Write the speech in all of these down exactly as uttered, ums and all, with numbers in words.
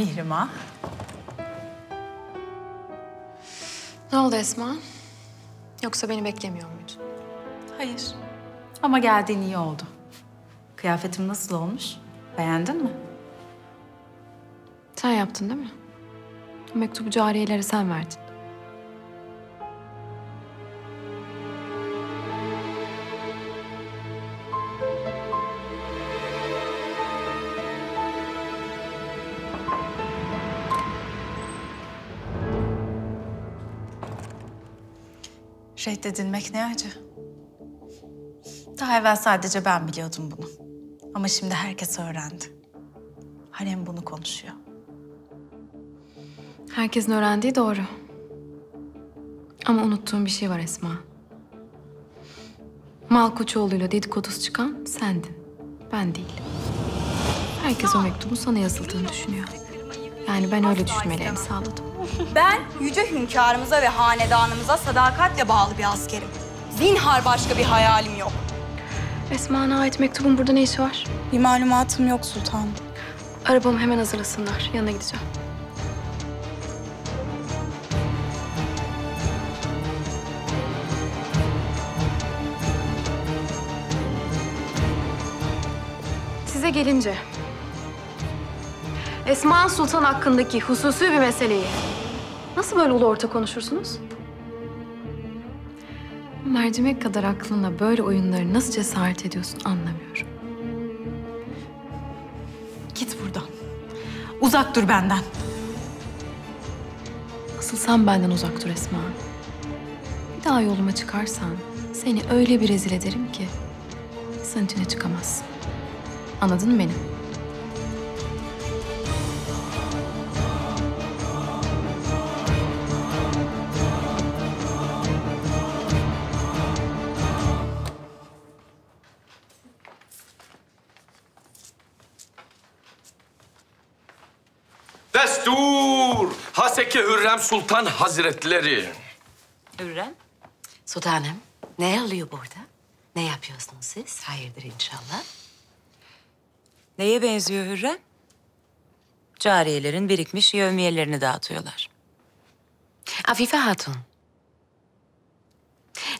Mihrimah. Ne oldu Esma? Yoksa beni beklemiyor muydun? Hayır. Ama geldiğin iyi oldu. Kıyafetim nasıl olmuş? Beğendin mi? Sen yaptın değil mi? O mektubu cariyelere sen verdin. Reddedilmek ne acı. Daha evvel sadece ben biliyordum bunu. Ama şimdi herkes öğrendi. Hürrem bunu konuşuyor. Herkesin öğrendiği doğru. Ama unuttuğum bir şey var Esma. Malkoçoğlu'yla dedikodusu çıkan sendin. Ben değil. Herkes o mektubun sana yazıldığını düşünüyor. Yani ben öyle düşünmelerini sağladım. Ben yüce hünkârımıza ve hanedanımıza sadakatle bağlı bir askerim. Zinhar başka bir hayalim yok. Esma'na ait mektubun burada ne işi var? Bir malumatım yok sultanım. Arabamı hemen hazırlasınlar. Yanına gideceğim. Size gelince... Esma Sultan hakkındaki hususi bir meseleyi nasıl böyle ulu orta konuşursunuz? Mercimek kadar aklına böyle oyunları nasıl cesaret ediyorsun anlamıyorum. Git buradan. Uzak dur benden. Asıl sen benden uzak dur Esma. Bir daha yoluma çıkarsan seni öyle bir rezil ederim ki sen içine çıkamazsın. Anladın mı beni? Haseki Hürrem Sultan Hazretleri. Hürrem? Sultanım, ne oluyor burada? Ne yapıyorsunuz siz? Hayırdır inşallah. Neye benziyor Hürrem? Cariyelerin birikmiş yevmiyelerini dağıtıyorlar. Afife Hatun.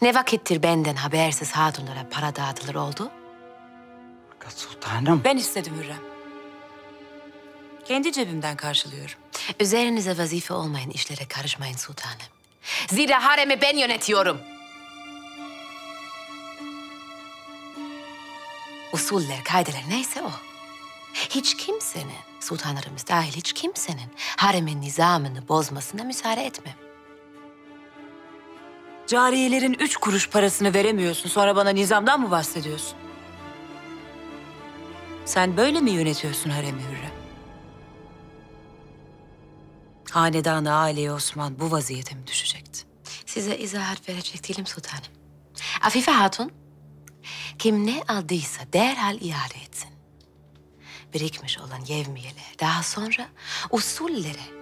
Ne vakittir benden habersiz hatunlara para dağıtılır oldu? Fakat sultanım. Ben istedim Hürrem. Kendi cebimden karşılıyorum. Üzerinize vazife olmayan işlere karışmayın sultanım. Zira haremi ben yönetiyorum. Usuller, kaideler neyse o. Hiç kimsenin, sultanlarımız dahil hiç kimsenin haremin nizamını bozmasına müsaade etmem. Cariyelerin üç kuruş parasını veremiyorsun, sonra bana nizamdan mı bahsediyorsun? Sen böyle mi yönetiyorsun haremi Hürrem? Hanedanı, aileye Osman bu vaziyete mi düşecekti? Size izahat verecek değilim sultanım. Afife Hatun, kim ne aldıysa derhal iade etsin. Birikmiş olan yevmiyeler daha sonra usullere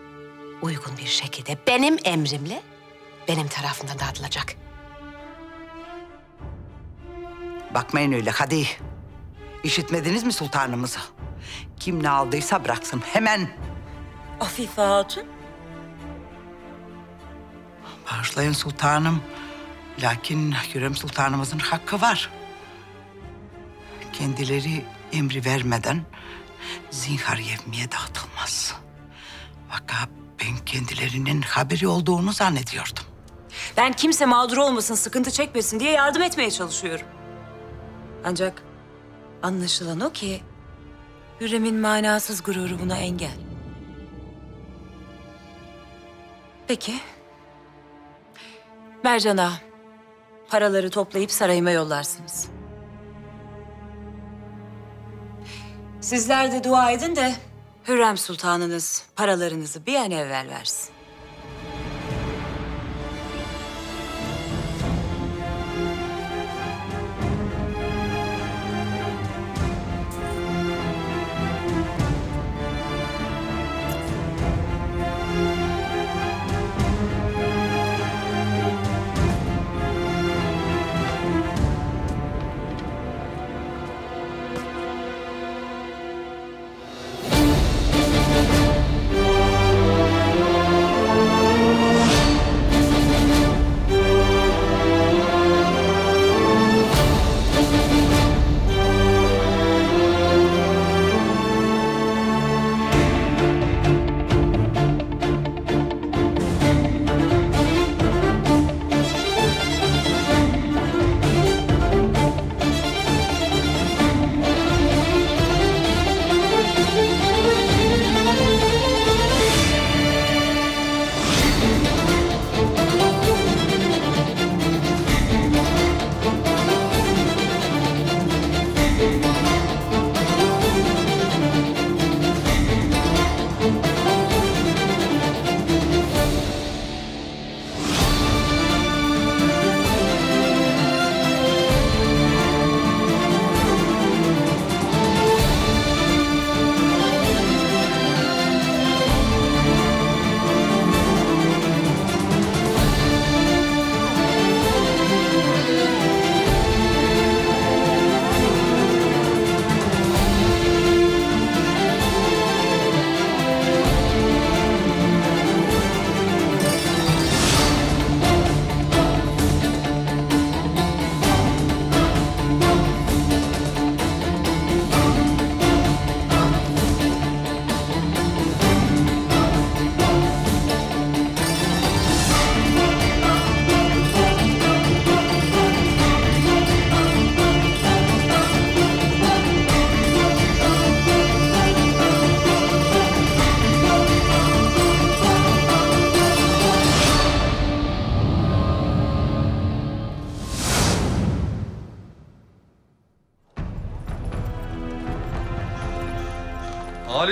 uygun bir şekilde benim emrimle benim tarafımdan dağıtılacak. Bakmayın öyle hadi. İşitmediniz mi sultanımızı? Kim ne aldıysa bıraksın hemen. Afife Hatun. Bağışlayın sultanım. Lakin Hürrem Sultanımızın hakkı var. Kendileri emri vermeden zinhar yevmiye dağıtılmaz. Fakat ben kendilerinin haberi olduğunu zannediyordum. Ben kimse mağdur olmasın, sıkıntı çekmesin diye yardım etmeye çalışıyorum. Ancak anlaşılan o ki Hürrem'in manasız gururu buna engel. Peki. Mercan'a paraları toplayıp sarayıma yollarsınız. Sizler de dua edin de Hürrem Sultanınız paralarınızı bir an evvel versin.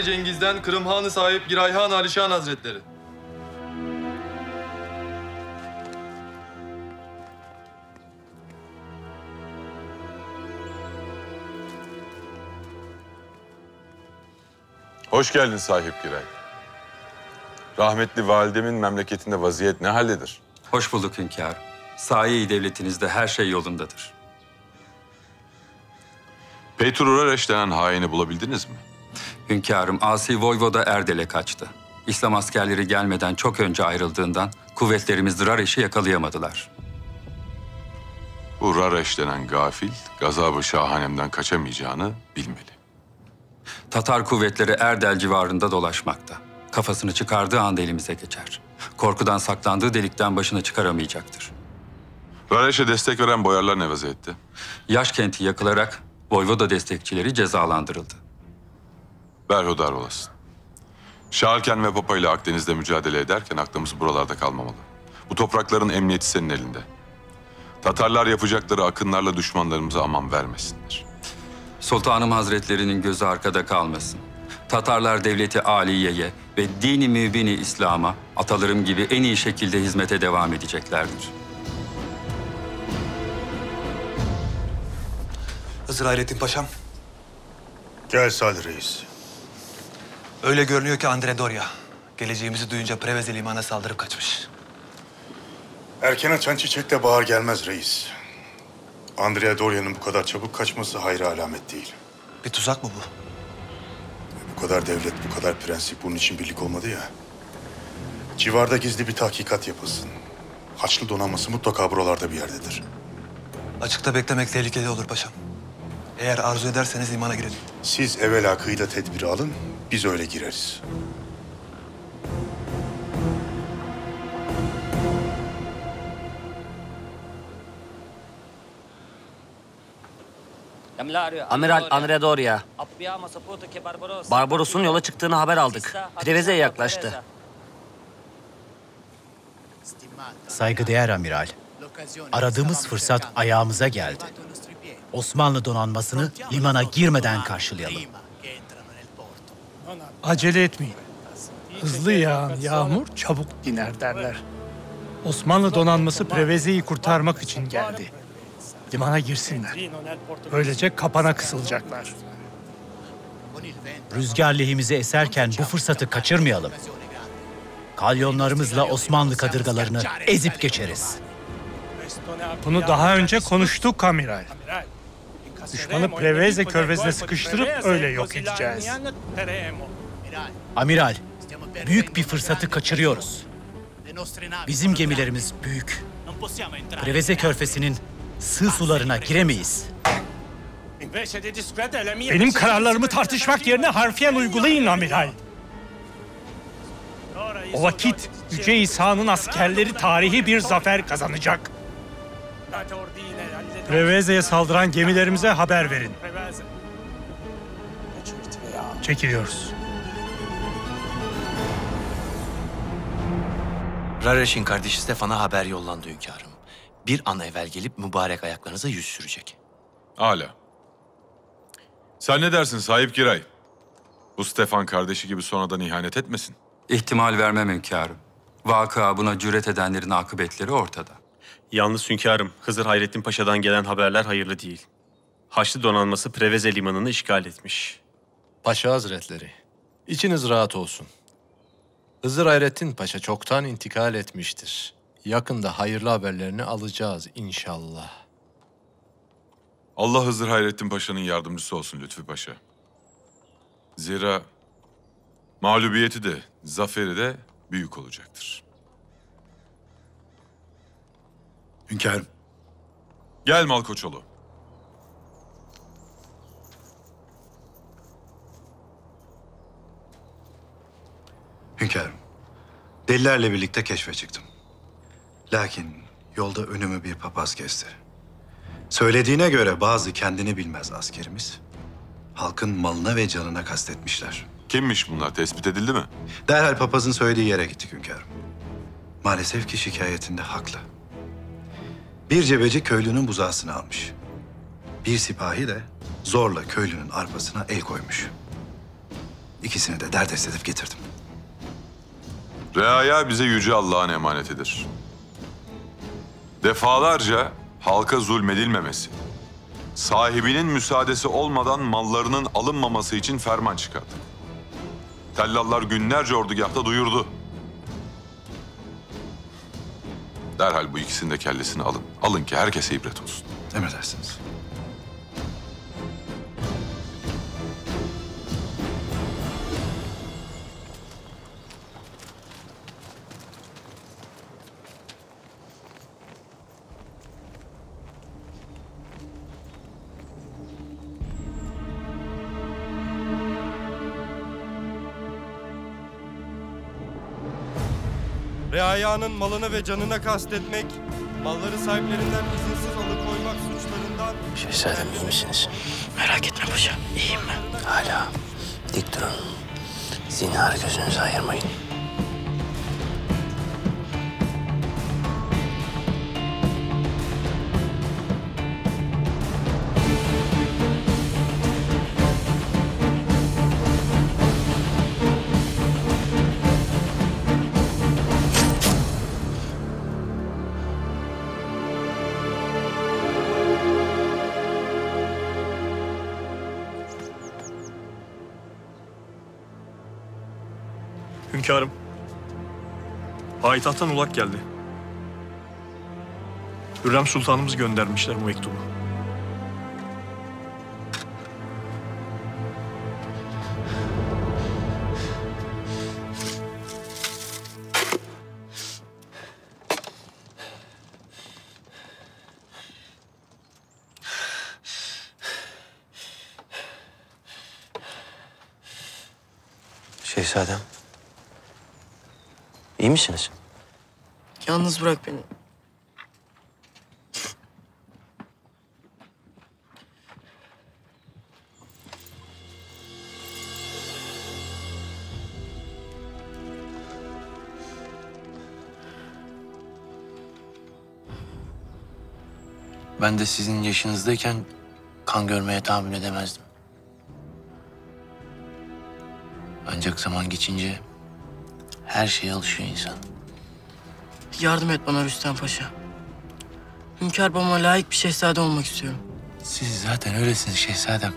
Cengiz'den Kırım Hanı sahip Girayhan Alişan Hazretleri. Hoş geldin sahip Giray. Rahmetli validemin memleketinde vaziyet ne haldedir? Hoş bulduk hünkârım. Sahi devletinizde her şey yolundadır. Petru Rareș denen haini bulabildiniz mi? Hünkârım, asi voyvoda Erdel'e kaçtı. İslam askerleri gelmeden çok önce ayrıldığından kuvvetlerimiz Rareş'i yakalayamadılar. Bu Rareș denen gafil, gazabı şahanemden kaçamayacağını bilmeli. Tatar kuvvetleri Erdel civarında dolaşmakta. Kafasını çıkardığı anda elimize geçer. Korkudan saklandığı delikten başını çıkaramayacaktır. Rareş'e destek veren boyarlar ne vaziyette? Yaş kenti yakılarak voyvoda destekçileri cezalandırıldı. Berhudar olasın. Şarken ve Papa ile Akdeniz'de mücadele ederken aklımız buralarda kalmamalı. Bu toprakların emniyeti senin elinde. Tatarlar yapacakları akınlarla düşmanlarımıza aman vermesinler. Sultanım Hazretlerinin gözü arkada kalmasın. Tatarlar devleti aliyeye ve dini mübini İslam'a atalarım gibi en iyi şekilde hizmete devam edeceklerdir. Hızır Hayrettin Paşam. Gel Salih Reis. Öyle görünüyor ki Andrea Doria geleceğimizi duyunca Prevezi limana saldırıp kaçmış. Erken açan çiçekte bahar gelmez reis. Andrea Doria'nın bu kadar çabuk kaçması hayra alamet değil. Bir tuzak mı bu? Bu kadar devlet, bu kadar prensip bunun için birlik olmadı ya. Civarda gizli bir tahkikat yapılsın. Haçlı donanması mutlaka buralarda bir yerdedir. Açıkta beklemek tehlikeli olur paşam. Eğer arzu ederseniz limana girelim. Siz evvela kıyıda tedbiri alın, biz öyle gireriz. Amiral Andrea Doria. Barbaros'un yola çıktığını haber aldık. Prevezi'ye yaklaştı. Saygıdeğer amiral, aradığımız fırsat ayağımıza geldi. Osmanlı donanmasını limana girmeden karşılayalım. Acele etmeyin. Hızlı yağan yağmur çabuk diner derler. Osmanlı donanması Prevezi'yi kurtarmak için geldi. Limana girsinler. Böylece kapana kısılacaklar. Rüzgar lehimize eserken bu fırsatı kaçırmayalım. Kalyonlarımızla Osmanlı kadırgalarını ezip geçeriz. Bunu daha önce konuştuk amiral. Düşmanı Prevezi körvezine sıkıştırıp öyle yok edeceğiz. Amiral, büyük bir fırsatı kaçırıyoruz. Bizim gemilerimiz büyük. Prevezi körfesinin sığ sularına giremeyiz. Benim kararlarımı tartışmak yerine harfiyen uygulayın amiral. O vakit Yüce İsa'nın askerleri tarihi bir zafer kazanacak. Prevezi'ye saldıran gemilerimize haber verin. Çekiliyoruz. Rareş'in kardeşi Stefan'a haber yollandı hünkârım. Bir an evvel gelip mübarek ayaklarınıza yüz sürecek. Âlâ. Sen ne dersin sahip Giray? Bu Stefan kardeşi gibi sonradan ihanet etmesin. İhtimal vermem hünkârım. Vakıa buna cüret edenlerin akıbetleri ortada. Yalnız hünkârım, Hızır Hayrettin Paşa'dan gelen haberler hayırlı değil. Haçlı donanması Prevezi limanını işgal etmiş. Paşa Hazretleri, içiniz rahat olsun. Hızır Hayrettin Paşa çoktan intikal etmiştir. Yakında hayırlı haberlerini alacağız inşallah. Allah Hızır Hayrettin Paşa'nın yardımcısı olsun Lütfi Paşa. Zira mağlubiyeti de, zaferi de büyük olacaktır. Hünkârım. Gel Malkoçoğlu. Hünkârım, delilerle birlikte keşfe çıktım. Lakin yolda önümü bir papaz kesti. Söylediğine göre bazı kendini bilmez askerimiz halkın malına ve canına kastetmişler. Kimmiş bunlar? Tespit edildi mi? Derhal papazın söylediği yere gittik hünkârım. Maalesef ki şikayetinde haklı. Bir cebeci köylünün buzağısını almış. Bir sipahi de zorla köylünün arpasına el koymuş. İkisini de derdest edip getirdim. Reaya bize yüce Allah'ın emanetidir. Defalarca halka zulmedilmemesi, sahibinin müsaadesi olmadan mallarının alınmaması için ferman çıkardı. Tellallar günlerce ordugâhta duyurdu. Derhal bu ikisinin de kellesini alın. Alın ki herkese ibret olsun. Emredersiniz. Reaya'nın malını ve canına kastetmek, malları sahiplerinden izinsiz alıkoymak suçlarından... Şehzadem iyi misiniz? Merak etme paşa, iyiyim ben. Hala dik durun. Zinhar gözünüzü ayırmayın. Hünkârım, payitahttan ulak geldi. Hürrem Sultanımız göndermişler bu mektubu. Şehzadem. İyi misiniz? Yalnız bırak beni. Ben de sizin yaşınızdayken kan görmeye tahammül edemezdim. Ancak zaman geçince... Her şeye alışıyor insan. Yardım et bana Rüstem Paşa. Hünkâr babama layık bir şehzade olmak istiyorum. Siz zaten öylesiniz şehzadem.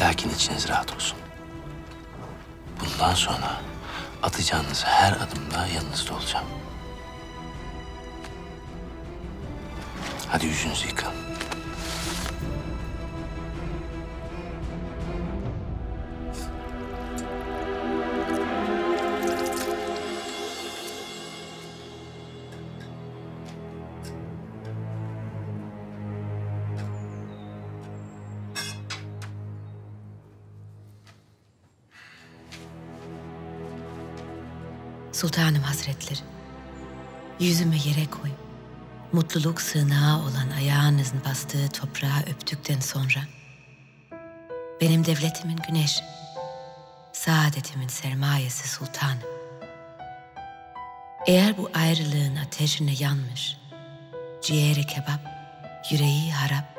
Lakin içiniz rahat olsun. Bundan sonra atacağınız her adımda yanınızda olacağım. Hadi yüzünüzü yıkayın. Sultanım Hazretleri, yüzümü yere koy. Mutluluk sığınağı olan ayağınızın bastığı toprağı öptükten sonra, benim devletimin güneşi, saadetimin sermayesi sultanım. Eğer bu ayrılığın ateşine yanmış, ciğeri kebap, yüreği harap,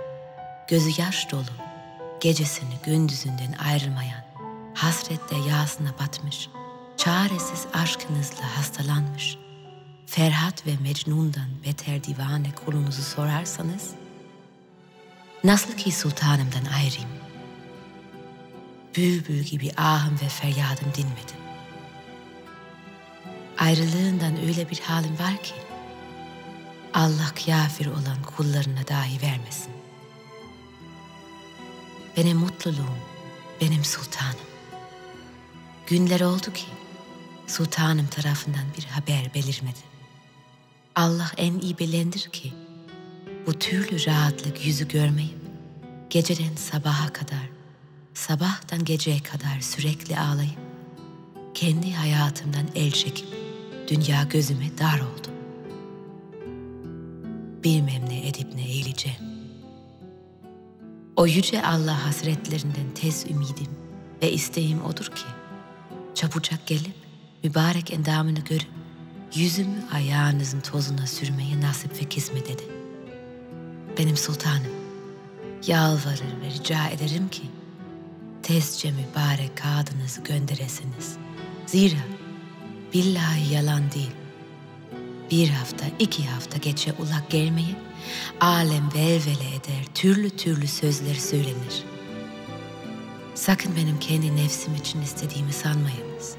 gözü yaş dolu, gecesini gündüzünden ayrılmayan, hasretle yağsına batmış, çaresiz aşkınızla hastalanmış, Ferhat ve Mecnun'dan beter divane kulunuzu sorarsanız, nasıl ki sultanımdan ayrıyım, bülbül gibi ahım ve feryadım dinmedi. Ayrılığından öyle bir halim var ki, Allah kâfir olan kullarına dahi vermesin. Benim mutluluğum, benim sultanım. Günler oldu ki, sultanım tarafından bir haber belirmedi. Allah en iyi bilendir ki bu türlü rahatlık yüzü görmeyip geceden sabaha kadar, sabahtan geceye kadar sürekli ağlayıp kendi hayatımdan el çekip dünya gözüme dar oldu. Bilmem ne edip ne eğileceğim. O yüce Allah hazretlerinden tez ümidim ve isteğim odur ki çabucak gelip mübarek endamını görüp, yüzümü ayağınızın tozuna sürmeye nasip ve kısmet dedi. Benim sultanım, Yalvarır ve rica ederim ki tezce mübarek kağıdınızı gönderesiniz. Zira billahi yalan değil, bir hafta iki hafta geçe ulak gelmeyi alem velvele eder, türlü türlü sözleri söylenir. Sakın benim kendi nefsim için istediğimi sanmayınız.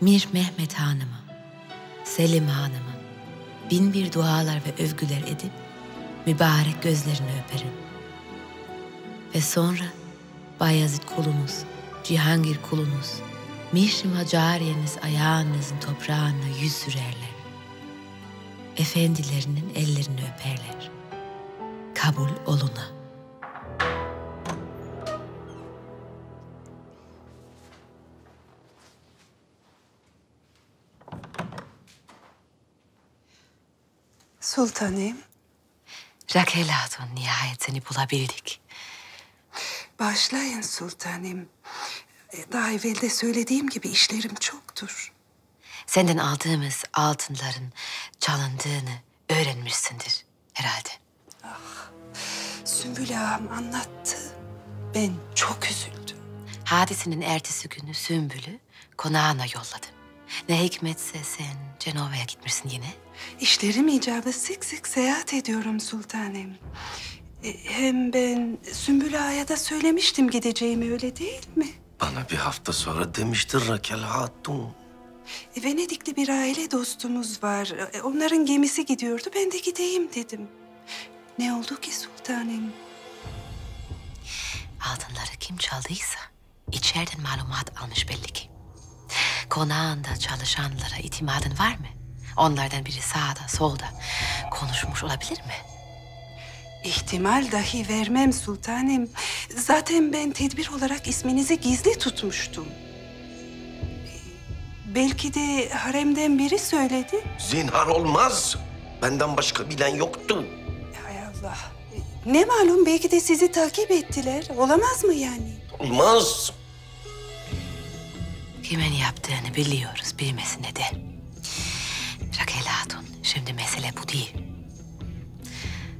Mihrimah Mehmet Hanıma, Selim Hanıma bin bir dualar ve övgüler edip mübarek gözlerini öperim. Ve sonra Bayezid kulunuz, Cihangir kulunuz, Mihrimah cariyeniz ayağınızın toprağına yüz sürerler. Efendilerinin ellerini öperler. Kabul oluna. Sultanım. Raquel Hatun, nihayet seni bulabildik. Başlayın sultanım. Daha evvel de söylediğim gibi işlerim çoktur. Senden aldığımız altınların çalındığını öğrenmişsindir herhalde. Ah, Sümbül ağam anlattı. Ben çok üzüldüm. Hadisenin ertesi günü Sümbül'ü konağına yolladım. Ne hikmetse sen Cenova'ya gitmişsin yine. İşlerim icabı sık sık seyahat ediyorum sultanım. Hem ben Sümbül Ağa'ya da söylemiştim gideceğimi, öyle değil mi? Bana bir hafta sonra demiştir Raquel Hatun. Venedikli bir aile dostumuz var. Onların gemisi gidiyordu. Ben de gideyim dedim. Ne oldu ki sultanım? Altınları kim çaldıysa içeriden malumat almış belli ki. Konağında çalışanlara itimadın var mı? Onlardan biri sağda solda konuşmuş olabilir mi? İhtimal dahi vermem sultanım. Zaten ben tedbir olarak isminizi gizli tutmuştum. Belki de haremden biri söyledi. Zinhar olmaz. Benden başka bilen yoktu. Hay Allah. Ne malum, belki de sizi takip ettiler. Olamaz mı yani? Olmaz. Kimin yaptığını biliyoruz, bilmesine de. Raquel Hatun, şimdi mesele bu değil.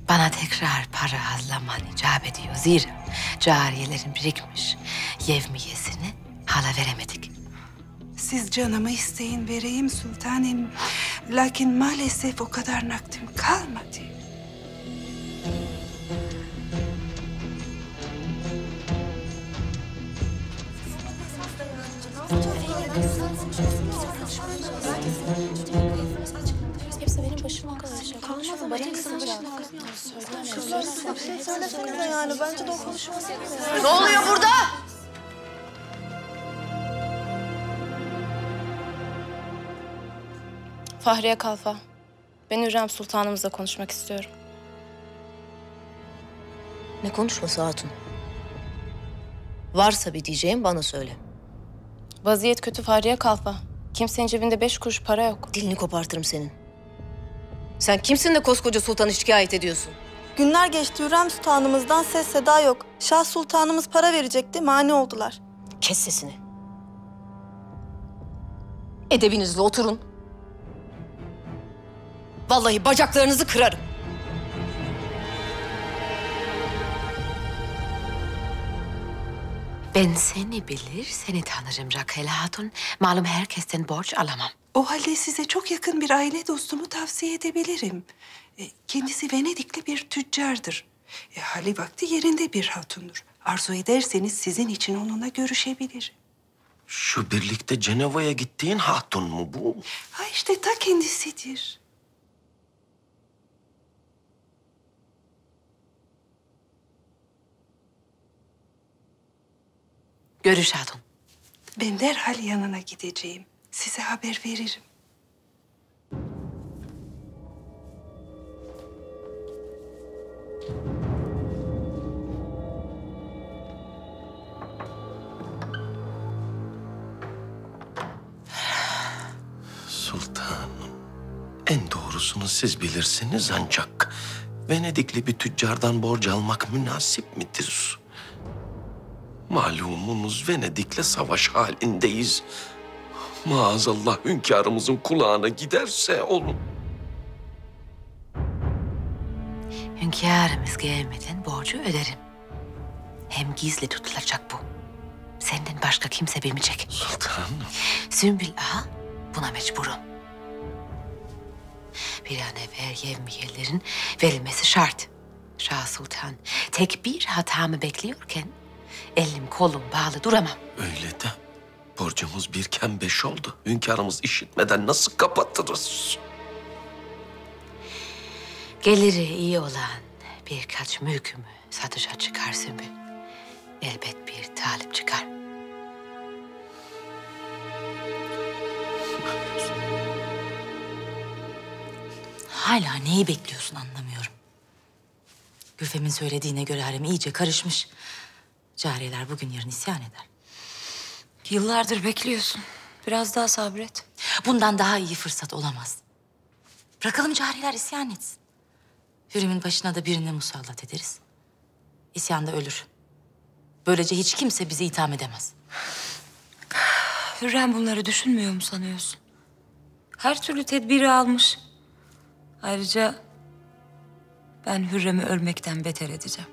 Bana tekrar para hazlaman icap ediyor. Zira cariyelerin birikmiş yevmiyesini hala veremedik. Siz canımı isteyin, vereyim sultanım. Lakin maalesef o kadar nakdim kalmadı. Hepsi benim başıma kalacak. Kalmadı, benim kalacak. Kızlar hepsini söylesene yani. Bence de o konuşması. Ne oluyor burada? Fahriye Kalfa, ben Hürrem Sultanımızla konuşmak istiyorum. Ne konuşması hatun? Varsa bir diyeceğim bana söyle. Vaziyet kötü Fahriye Kalfa. Kimsenin cebinde beş kuruş para yok. Dilini kopartırım senin. Sen kimsin de koskoca sultanı şikayet ediyorsun? Günler geçti, Hürrem Sultanımızdan ses seda yok. Şah Sultanımız para verecekti, mani oldular. Kes sesini. Edebinizle oturun. Vallahi bacaklarınızı kırarım. Ben seni bilir, seni tanırım Raquel Hatun. Malum herkesten borç alamam. O halde size çok yakın bir aile dostumu tavsiye edebilirim. Kendisi Venedikli bir tüccardır. E, hali vakti yerinde bir hatundur. Arzu ederseniz sizin için onunla görüşebilirim. Şu birlikte Cenova'ya gittiğin hatun mu bu? Ha işte ta kendisidir. Görüş hatun. Ben derhal yanına gideceğim. Size haber veririm. Sultanım, en doğrusunu siz bilirsiniz ancak Venedikli bir tüccardan borç almak münasip midir? Malumumuz Venedik'le savaş halindeyiz. Maazallah hünkârımızın kulağına giderse olun. hünkârımız gelmeden borcu öderim. Hem gizli tutulacak bu. Senden başka kimse bilmeyecek. Sultanım. Sümbül Ağa buna mecburum. Bir an evvel yevmiyelerin verilmesi şart. Şah Sultan tek bir hatamı bekliyorken elim kolum bağlı duramam. Öyle de borcumuz birken beş oldu. Hünkârımız işitmeden nasıl kapatırız? Geliri iyi olan birkaç mülkümü satışa çıkar Sümbül. Elbet bir talip çıkar. Hala neyi bekliyorsun anlamıyorum. Güfem'in söylediğine göre harem iyice karışmış. Cariyeler bugün yarın isyan eder. Yıllardır bekliyorsun. Biraz daha sabret. Bundan daha iyi fırsat olamaz. Bırakalım cariyeler isyan etsin. Hürrem'in başına da birini musallat ederiz. İsyan da ölür. Böylece hiç kimse bizi itham edemez. Hürrem bunları düşünmüyor mu sanıyorsun? Her türlü tedbiri almış. Ayrıca ben Hürrem'i ölmekten beter edeceğim.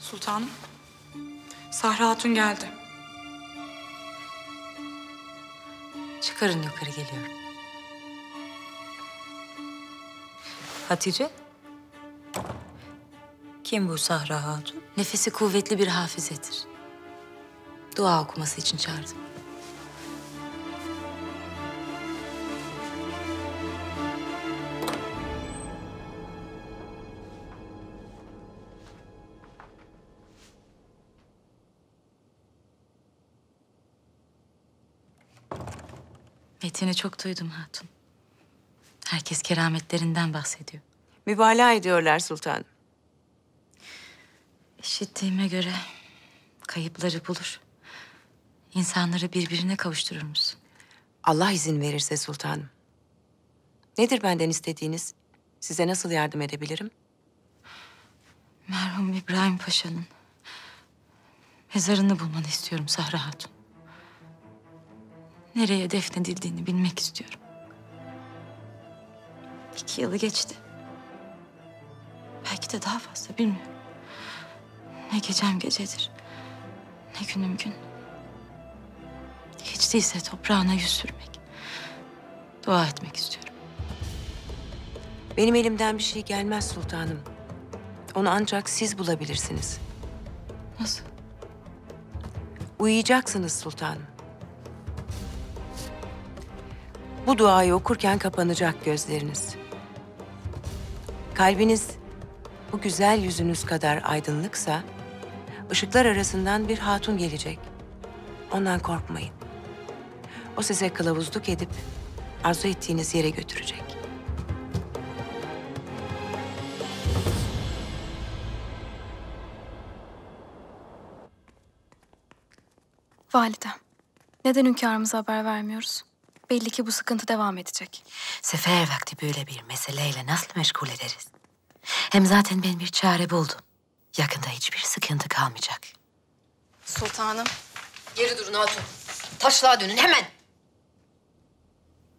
Sultanım, Sahra Hatun geldi. Çıkarın yukarı, geliyorum. Hatice? Kim bu Sahra Hatun? Nefesi kuvvetli bir hafizedir. Dua okuması için çağırdım. Metini çok duydum hatun. Herkes kerametlerinden bahsediyor. Mübalağa ediyorlar sultanım. İşittiğime göre kayıpları bulur. İnsanları birbirine kavuşturur musun? Allah izin verirse sultanım. Nedir benden istediğiniz? Size nasıl yardım edebilirim? Merhum İbrahim Paşa'nın mezarını bulmanı istiyorum Sahra Hatun. Nereye defnedildiğini bilmek istiyorum. İki yılı geçti. Belki de daha fazla, bilmiyorum. Ne gecem gecedir, ne günüm gün. Hiç değilse toprağına yüz sürmek, dua etmek istiyorum. Benim elimden bir şey gelmez sultanım. Onu ancak siz bulabilirsiniz. Nasıl? Uyuyacaksınız sultanım. Bu duayı okurken kapanacak gözleriniz. Kalbiniz bu güzel yüzünüz kadar aydınlıksa, ışıklar arasından bir hatun gelecek. Ondan korkmayın. O size kılavuzluk edip arzu ettiğiniz yere götürecek. Validem, neden hünkârımıza haber vermiyoruz? Belli ki bu sıkıntı devam edecek. Sefer vakti böyle bir meseleyle nasıl meşgul ederiz? Hem zaten ben bir çare buldum. Yakında hiçbir sıkıntı kalmayacak. Sultanım. Geri durun hatun. Taşlığa dönün hemen.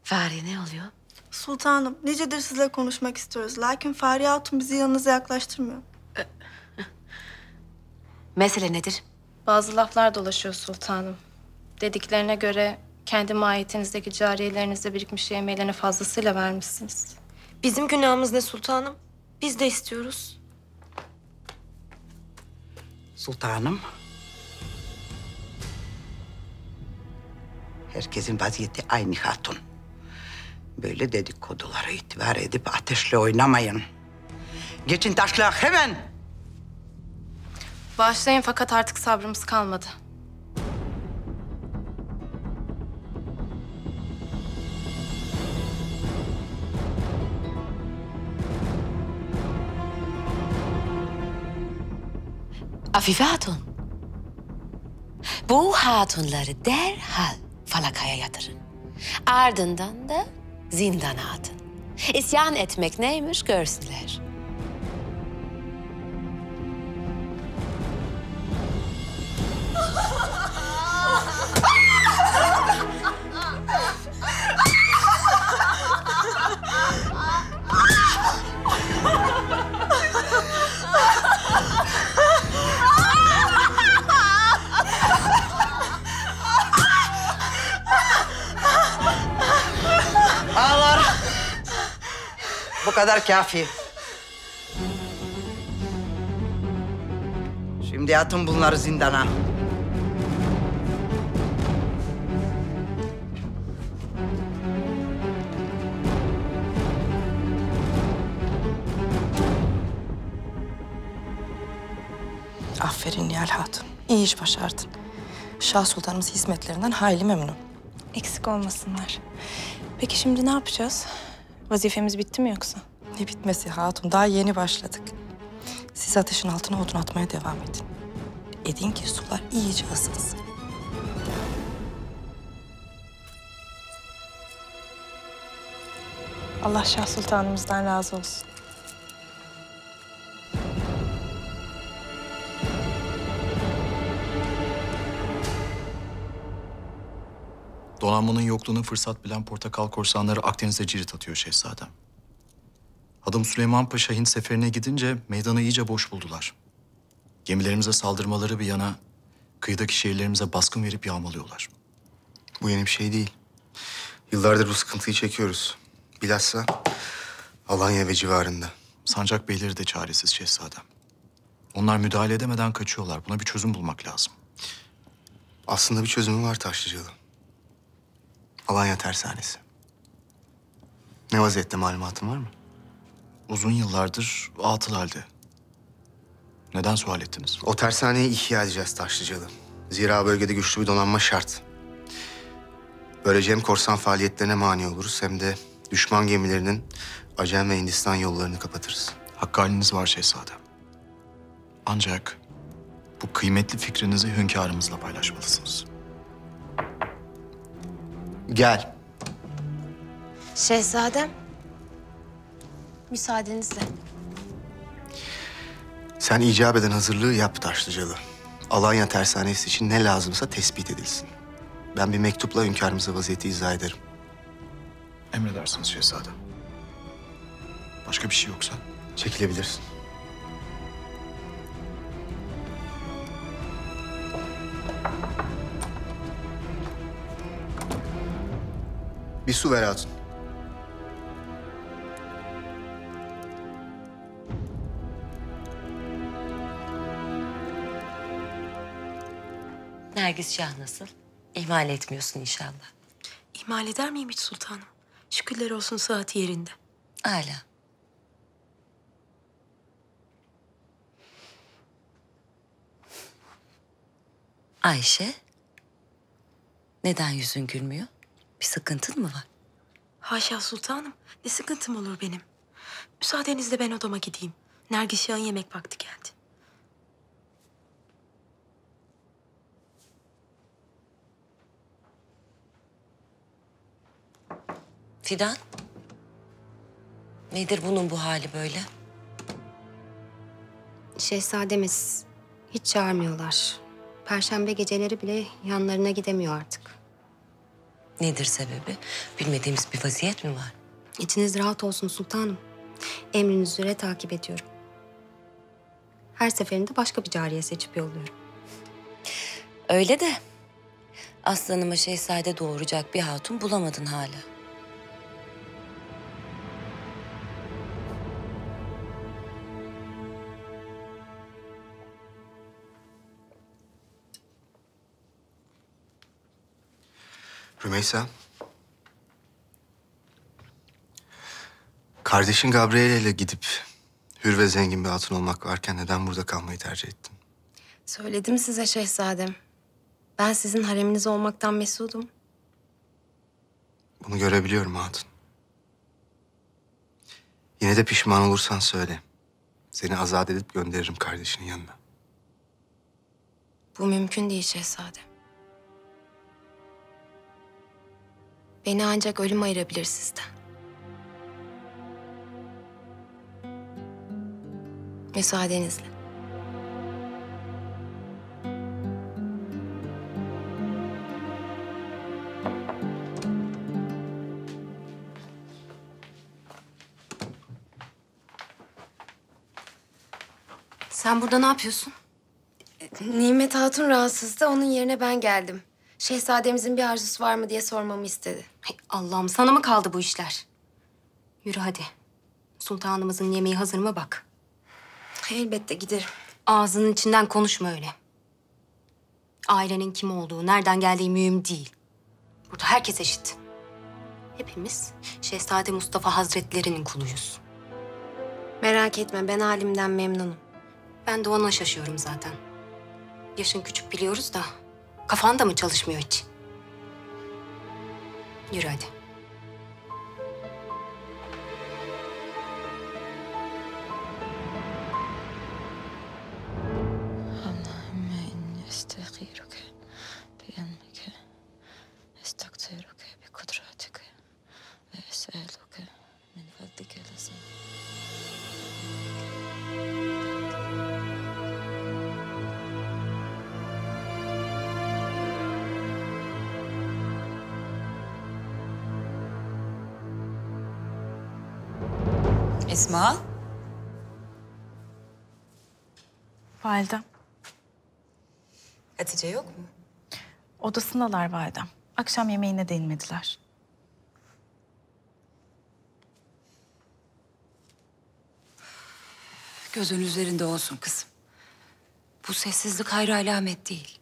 Fahriye ne oluyor? Sultanım, nicedir sizinle konuşmak istiyoruz. Lakin Fahriye Hatun bizi yanınıza yaklaştırmıyor. Mesele nedir? Bazı laflar dolaşıyor sultanım. Dediklerine göre kendi mahiyetinizdeki cariyelerinizde birikmiş yemeğlerine fazlasıyla vermişsiniz. Bizim günahımız ne sultanım? Biz de istiyoruz. Sultanım. Herkesin vaziyeti aynı hatun. Böyle dedikodulara itibar edip ateşle oynamayın. Geçin taşlığa hemen. Bağışlayın fakat artık sabrımız kalmadı. Afife Hatun, bu hatunları derhal falakaya yatırın. Ardından da zindana atın. İsyan etmek neymiş görsünler. kadar kafi. Şimdi atın bunları zindana. Aferin Nihal Hatun. İyi iş başardın. Şah Sultanımız hizmetlerinden hayli memnun. Eksik olmasınlar. Peki şimdi ne yapacağız? Vazifemiz bitti mi yoksa? Ne bitmesi hatun? Daha yeni başladık. Siz ateşin altına odun atmaya devam edin. Edin ki sular iyice ısınsın. Allah Şah Sultanımızdan razı olsun. Donanmanın yokluğunu fırsat bilen portakal korsanları Akdeniz'e cirit atıyor şehzadem. Hadım Süleyman Paşa Hint seferine gidince meydanı iyice boş buldular. Gemilerimize saldırmaları bir yana kıyıdaki şehirlerimize baskın verip yağmalıyorlar. Bu yeni bir şey değil. Yıllardır bu sıkıntıyı çekiyoruz. Bilhassa Alanya ve civarında. Sancak beyleri de çaresiz şehzadem. Onlar müdahale edemeden kaçıyorlar. Buna bir çözüm bulmak lazım. Aslında bir çözümü var Taşlıcalı. Alanya Tersanesi. Ne vaziyette malumatın var mı? Uzun yıllardır atıl halde. Neden sual ettiniz? O tersaneyi ihya edeceğiz Taşlıcalı. Zira bölgede güçlü bir donanma şart. Böylece hem korsan faaliyetlerine mani oluruz hem de düşman gemilerinin Acem ve Hindistan yollarını kapatırız. Hakkaliniz var şehzadem. Ancak bu kıymetli fikrinizi hünkârımızla paylaşmalısınız. Gel. Şehzadem. Müsaadenizle. Sen icap eden hazırlığı yap Taşlıcalı. Alanya Tersanesi için ne lazımsa tespit edilsin. Ben bir mektupla hünkârımıza vaziyeti izah ederim. Emredersiniz şehzadem. Başka bir şey yoksa? Çekilebilirsin. Bir su ver hatun. Nergis Şah nasıl? İhmal etmiyorsun inşallah. İhmal eder miyim hiç sultanım? Şükürler olsun saati yerinde. Âlâ. Ayşe, neden yüzün gülmüyor? Bir sıkıntın mı var? Haşa sultanım. Ne sıkıntım olur benim? Müsaadenizle ben odama gideyim. Nergis Şah'ın yemek vakti geldi. Fidan, nedir bunun bu hali böyle? Şehzademiz hiç çağırmıyorlar. Perşembe geceleri bile yanlarına gidemiyor artık. Nedir sebebi? Bilmediğimiz bir vaziyet mi var? İçiniz rahat olsun sultanım. Emriniz üzere takip ediyorum. Her seferinde başka bir cariye seçip yolluyorum. Öyle de aslanıma şehzade doğuracak bir hatun bulamadın hala. Rümeysa, kardeşin Gabriele ile gidip hür ve zengin bir hatun olmak varken neden burada kalmayı tercih ettin? Söyledim size şehzadem. Ben sizin hareminiz olmaktan mesudum. Bunu görebiliyorum hatun. Yine de pişman olursan söyle. Seni azat edip gönderirim kardeşinin yanına. Bu mümkün değil şehzadem. Beni ancak ölüm ayırabilir sizden. Müsaadenizle. Sen burada ne yapıyorsun? Nimet Hatun rahatsızdı, onun yerine ben geldim. Şehzademizin bir arzusu var mı diye sormamı istedi. Allah'ım sana mı kaldı bu işler? Yürü hadi. sultanımızın yemeği hazır mı bak. Elbette giderim. Ağzının içinden konuşma öyle. Ailenin kim olduğu, nereden geldiği mühim değil. Burada herkes eşit. Hepimiz Şehzade Mustafa Hazretleri'nin kuluyuz. Merak etme, ben halimden memnunum. Ben de ona şaşıyorum zaten. Yaşın küçük biliyoruz da kafan da mı çalışmıyor hiç? Yürü hadi. Esma. Validem. Hatice yok mu? Odasındalar validem. Akşam yemeğine değinmediler. Gözün üzerinde olsun kızım. Bu sessizlik hayra alamet değil.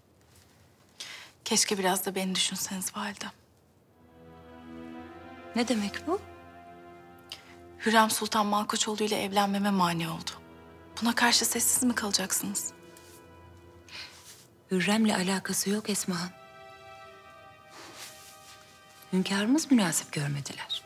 Keşke biraz da beni düşünseniz validem. Ne demek bu? Hürrem Sultan Malkoçoğlu ile evlenmeme mani oldu. Buna karşı sessiz mi kalacaksınız? Hürrem'le alakası yok Esma. Hünkârımız münasip görmediler.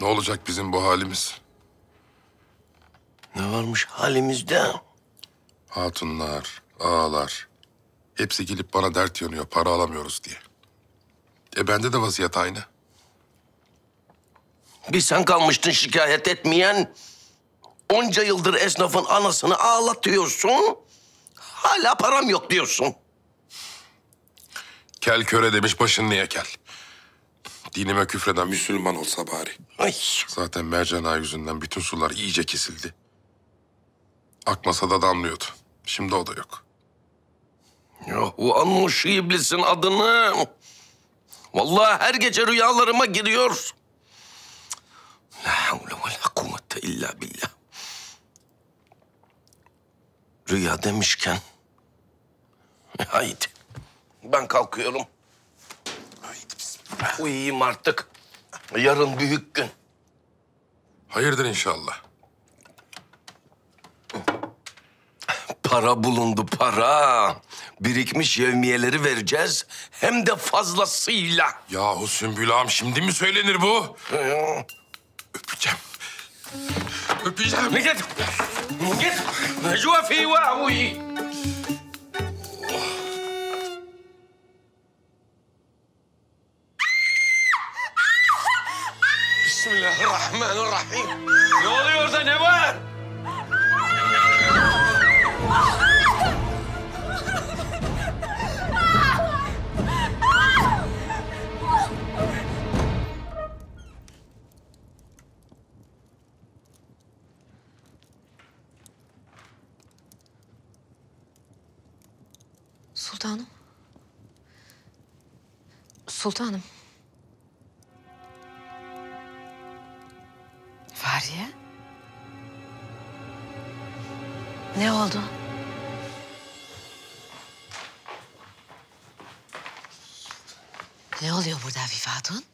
Ne olacak bizim bu halimiz? Ne varmış halimizde? Hatunlar, ağalar. Hepsi gelip bana dert yanıyor, para alamıyoruz diye. E bende de vaziyet aynı. Bir sen kalmıştın şikayet etmeyen. Onca yıldır esnafın anasını ağlatıyorsun. Hala param yok diyorsun. Kel köre demiş, başın niye kel? Dinime küfreden Müslüman olsa bari. Ay. Zaten Mercan Ağa yüzünden bütün sular iyice kesildi. Akmasa da damlıyordu. Şimdi o da yok. Yahu anma şu iblisin adını. Vallahi her gece rüyalarıma giriyor. La havle ve la kuvvete illa billah. Rüya demişken. Haydi. Ben kalkıyorum. Uyuyayım artık. Yarın büyük gün. Hayırdır inşallah. Para bulundu para. Birikmiş yevmiyeleri vereceğiz. Hem de fazlasıyla. Yahu Sümbül ağam şimdi mi söylenir bu? Ee, Öpeceğim. Öpeceğim. Ne git? Ne git? Juafi wa uyi. Bismillahirrahmanirrahim. Ne oluyor orada? Ne var? Sultanım. Sultanım. Ne oldu? Ne oluyor burada Afife Hatun?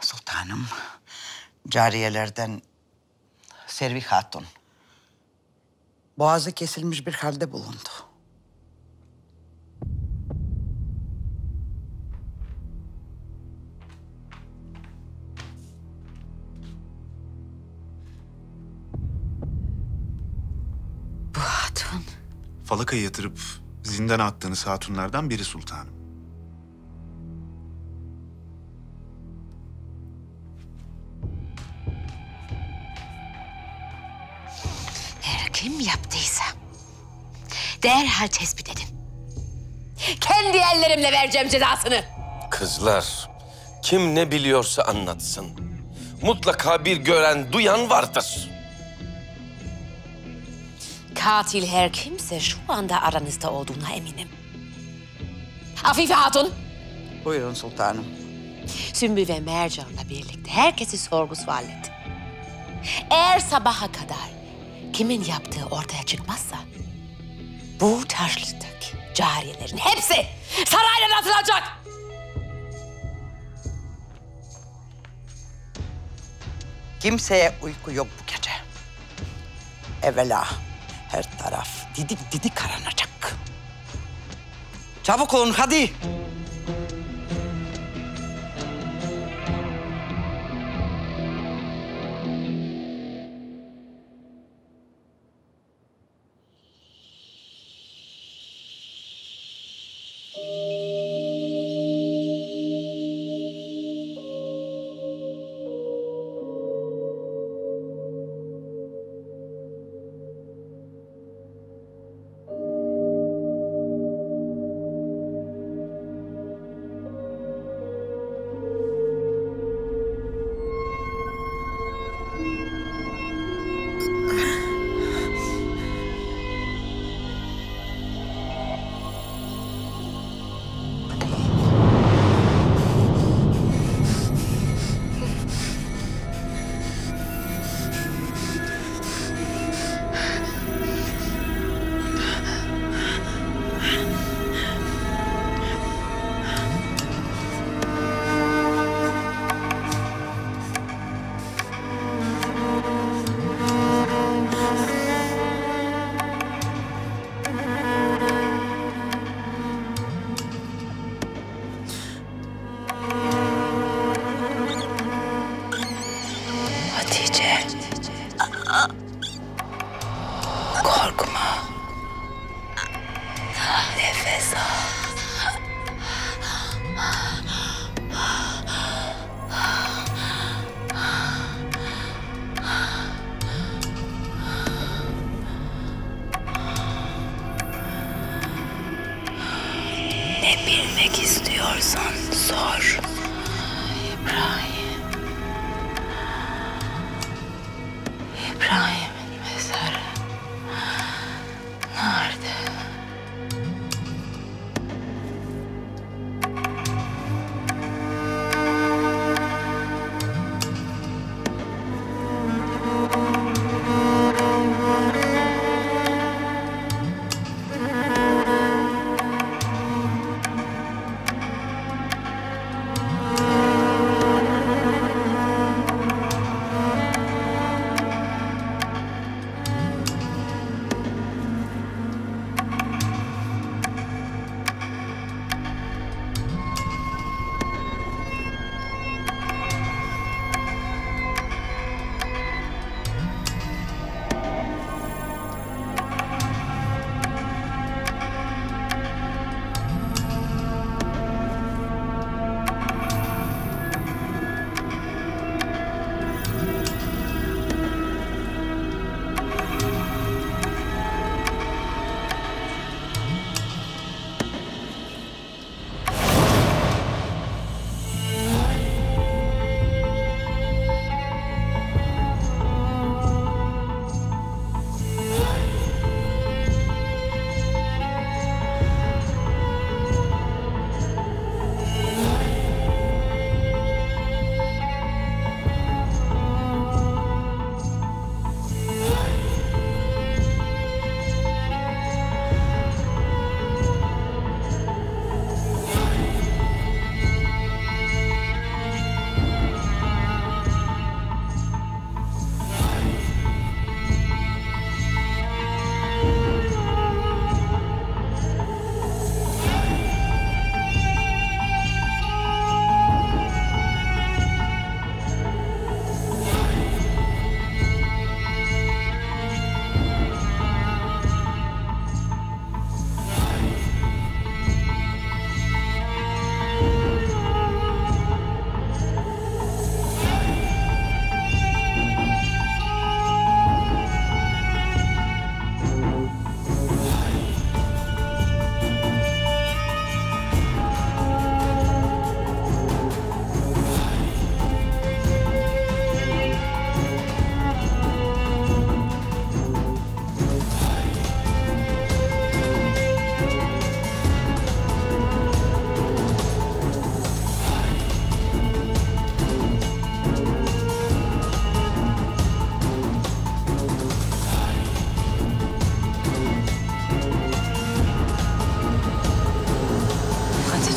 Sultanım, cariyelerden Servi Hatun boğazı kesilmiş bir halde bulundu. Bu hatun? Falakaya yatırıp zindana attığınız hatunlardan biri sultanım. Kim yaptıysa derhal tespit edin. Kendi ellerimle vereceğim cezasını. Kızlar, kim ne biliyorsa anlatsın. Mutlaka bir gören, duyan vardır. Katil her kimse şu anda aranızda olduğuna eminim. Afife Hatun. Buyurun sultanım. Sümbül ve Mercan'la birlikte herkesi sorgu sual et. Eğer sabaha kadar kimin yaptığı ortaya çıkmazsa bu Taşlı'daki cariyelerin hepsi saraydan atılacak. Kimseye uyku yok bu gece. Evvela her taraf didik didik karanacak. Çabuk olun hadi.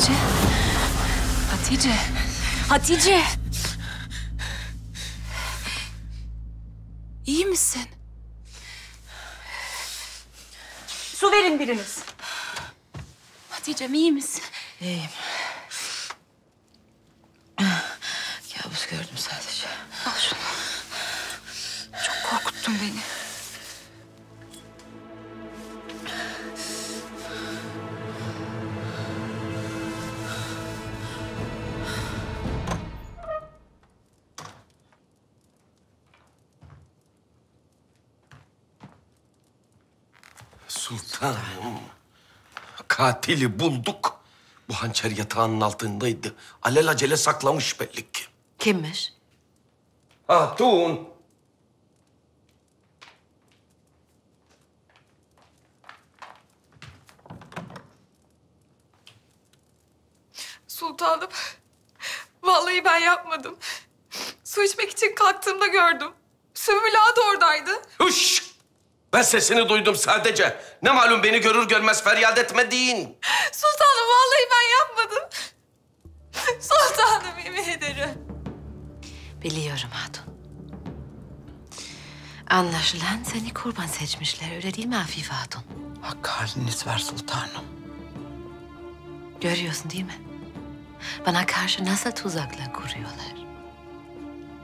Hatice. Hatice. Hatice. İyi misin? Su verin biriniz. Hatice'm iyi misin? İyiyim. Kabus gördüm sadece. Al şunu. Çok korkuttun beni. Sultanım, katili bulduk. Bu hançer yatağının altındaydı. Alelacele saklamış belli ki. Kimmiş? Hatun. Sultanım, vallahi ben yapmadım. Su içmek için kalktığımda gördüm. Sümbüla da oradaydı. Hış! Ben sesini duydum sadece. Ne malum beni görür görmez feryat etmediğin. Sultanım vallahi ben yapmadım. Sultanım yemin ederim. Biliyorum hatun. Anlaşılan seni kurban seçmişler öyle değil mi Afife hatun? Hakkı haliniz var sultanım. Görüyorsun değil mi? Bana karşı nasıl tuzaklar kuruyorlar?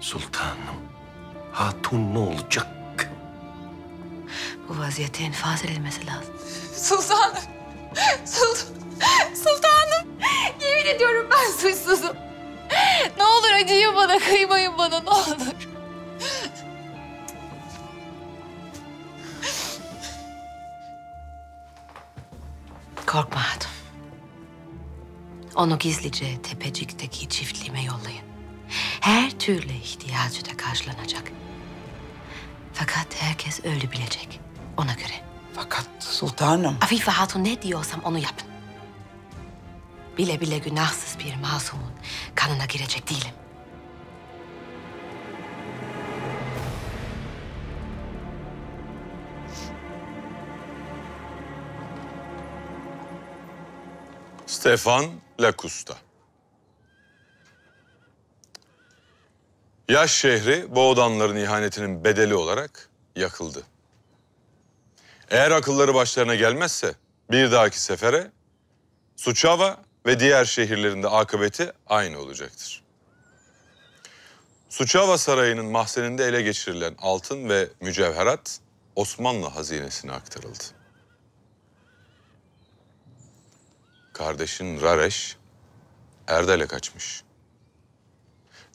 Sultanım hatun ne olacak? Bu vaziyete infaz edilmesi lazım. Sultanım, sultanım, sultanım. Yemin ediyorum ben suçsuzum. Ne olur acıyın bana, kıymayın bana ne olur. Korkma hatun. Onu gizlice tepecikteki çiftliğime yollayın. Her türlü ihtiyacı da karşılanacak. Fakat herkes öyle bilecek. Ona göre. Fakat sultanım... Afife hatun ne diyorsam onu yapın. Bile bile günahsız bir masumun kanına girecek değilim. Stefan Lacusta. Yaş şehri Boğdanların ihanetinin bedeli olarak yakıldı. Eğer akılları başlarına gelmezse bir dahaki sefere Suçava ve diğer şehirlerinde akıbeti aynı olacaktır. Suçava Sarayı'nın mahzeninde ele geçirilen altın ve mücevherat Osmanlı hazinesine aktarıldı. Kardeşin Rareş Erdel'e kaçmış.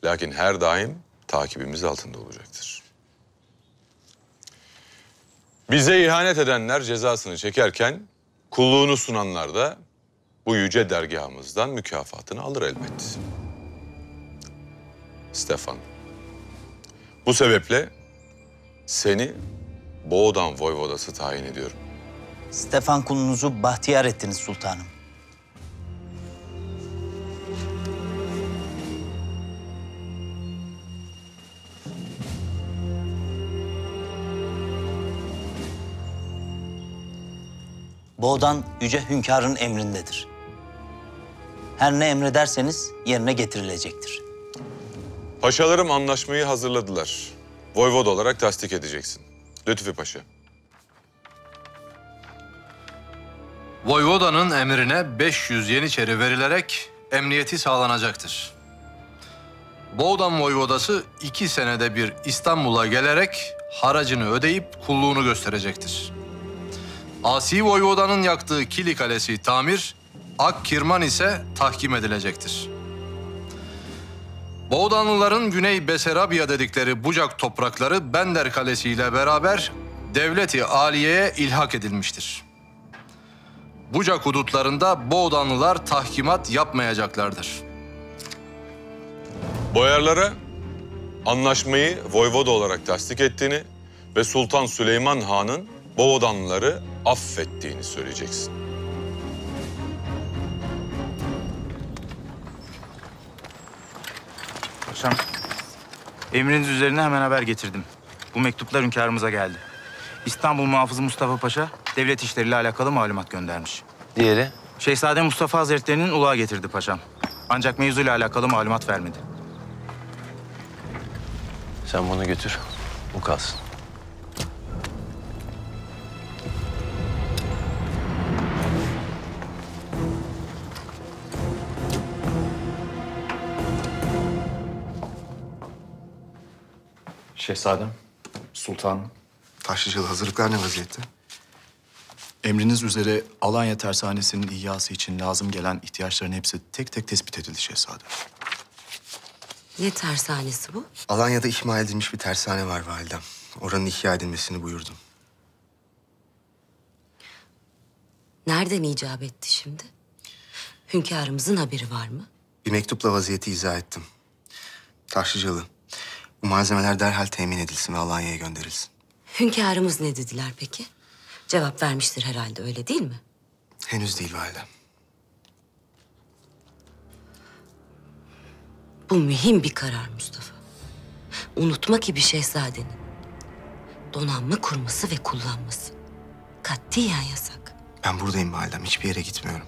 Lakin her daim takibimiz altında olacaktır. Bize ihanet edenler cezasını çekerken kulluğunu sunanlar da bu yüce dergâhımızdan mükafatını alır elbet. Stefan, bu sebeple seni Boğdan Voyvodası tayin ediyorum. Stefan kulunuzu bahtiyar ettiniz sultanım. Boğdan yüce hünkârın emrindedir. Her ne emrederseniz yerine getirilecektir. Paşalarım anlaşmayı hazırladılar. Voyvod olarak tasdik edeceksin. Lütfi Paşa. Voyvoda'nın emrine beş yüz yeniçeri verilerek emniyeti sağlanacaktır. Boğdan Voyvodası iki senede bir İstanbul'a gelerek haracını ödeyip kulluğunu gösterecektir. Asi Voyvoda'nın yaktığı Kili Kalesi tamir, Akkirman ise tahkim edilecektir. Boğdanlıların Güney Beserabiya dedikleri bucak toprakları Bender Kalesi ile beraber Devleti Aliye'ye ilhak edilmiştir. Bucak hudutlarında Boğdanlılar tahkimat yapmayacaklardır. Boyarlara anlaşmayı Voyvoda olarak tasdik ettiğini ve Sultan Süleyman Han'ın Boğdanlıları affettiğini söyleyeceksin. Paşam, emriniz üzerine hemen haber getirdim. Bu mektuplar hünkârımıza geldi. İstanbul muhafızı Mustafa Paşa, devlet işleriyle alakalı malumat göndermiş. Diğeri? Şehzade Mustafa Hazretleri'nin ulağa getirdi paşam. Ancak mevzuyla alakalı malumat vermedi. Sen bunu götür, bu kalsın. Şehzadem, sultanım. Taşlıcalı hazırlıklar ne vaziyette? Emriniz üzere Alanya Tersanesi'nin ihyası için lazım gelen ihtiyaçların hepsi tek tek tespit edildi şehzadem. Ne tersanesi bu? Alanya'da ihmal edilmiş bir tersane var validem. Oranın ihya edilmesini buyurdum. Nereden icap etti şimdi? Hünkârımızın haberi var mı? Bir mektupla vaziyeti izah ettim. Taşlıcalı, bu malzemeler derhal temin edilsin ve Alanya'ya gönderilsin. Hünkârımız ne dediler peki? Cevap vermiştir herhalde, öyle değil mi? Henüz değil validem. Bu mühim bir karar Mustafa. Unutma ki bir şehzadenin donanma kurması ve kullanması katiyen yasak. Ben buradayım validem, hiçbir yere gitmiyorum.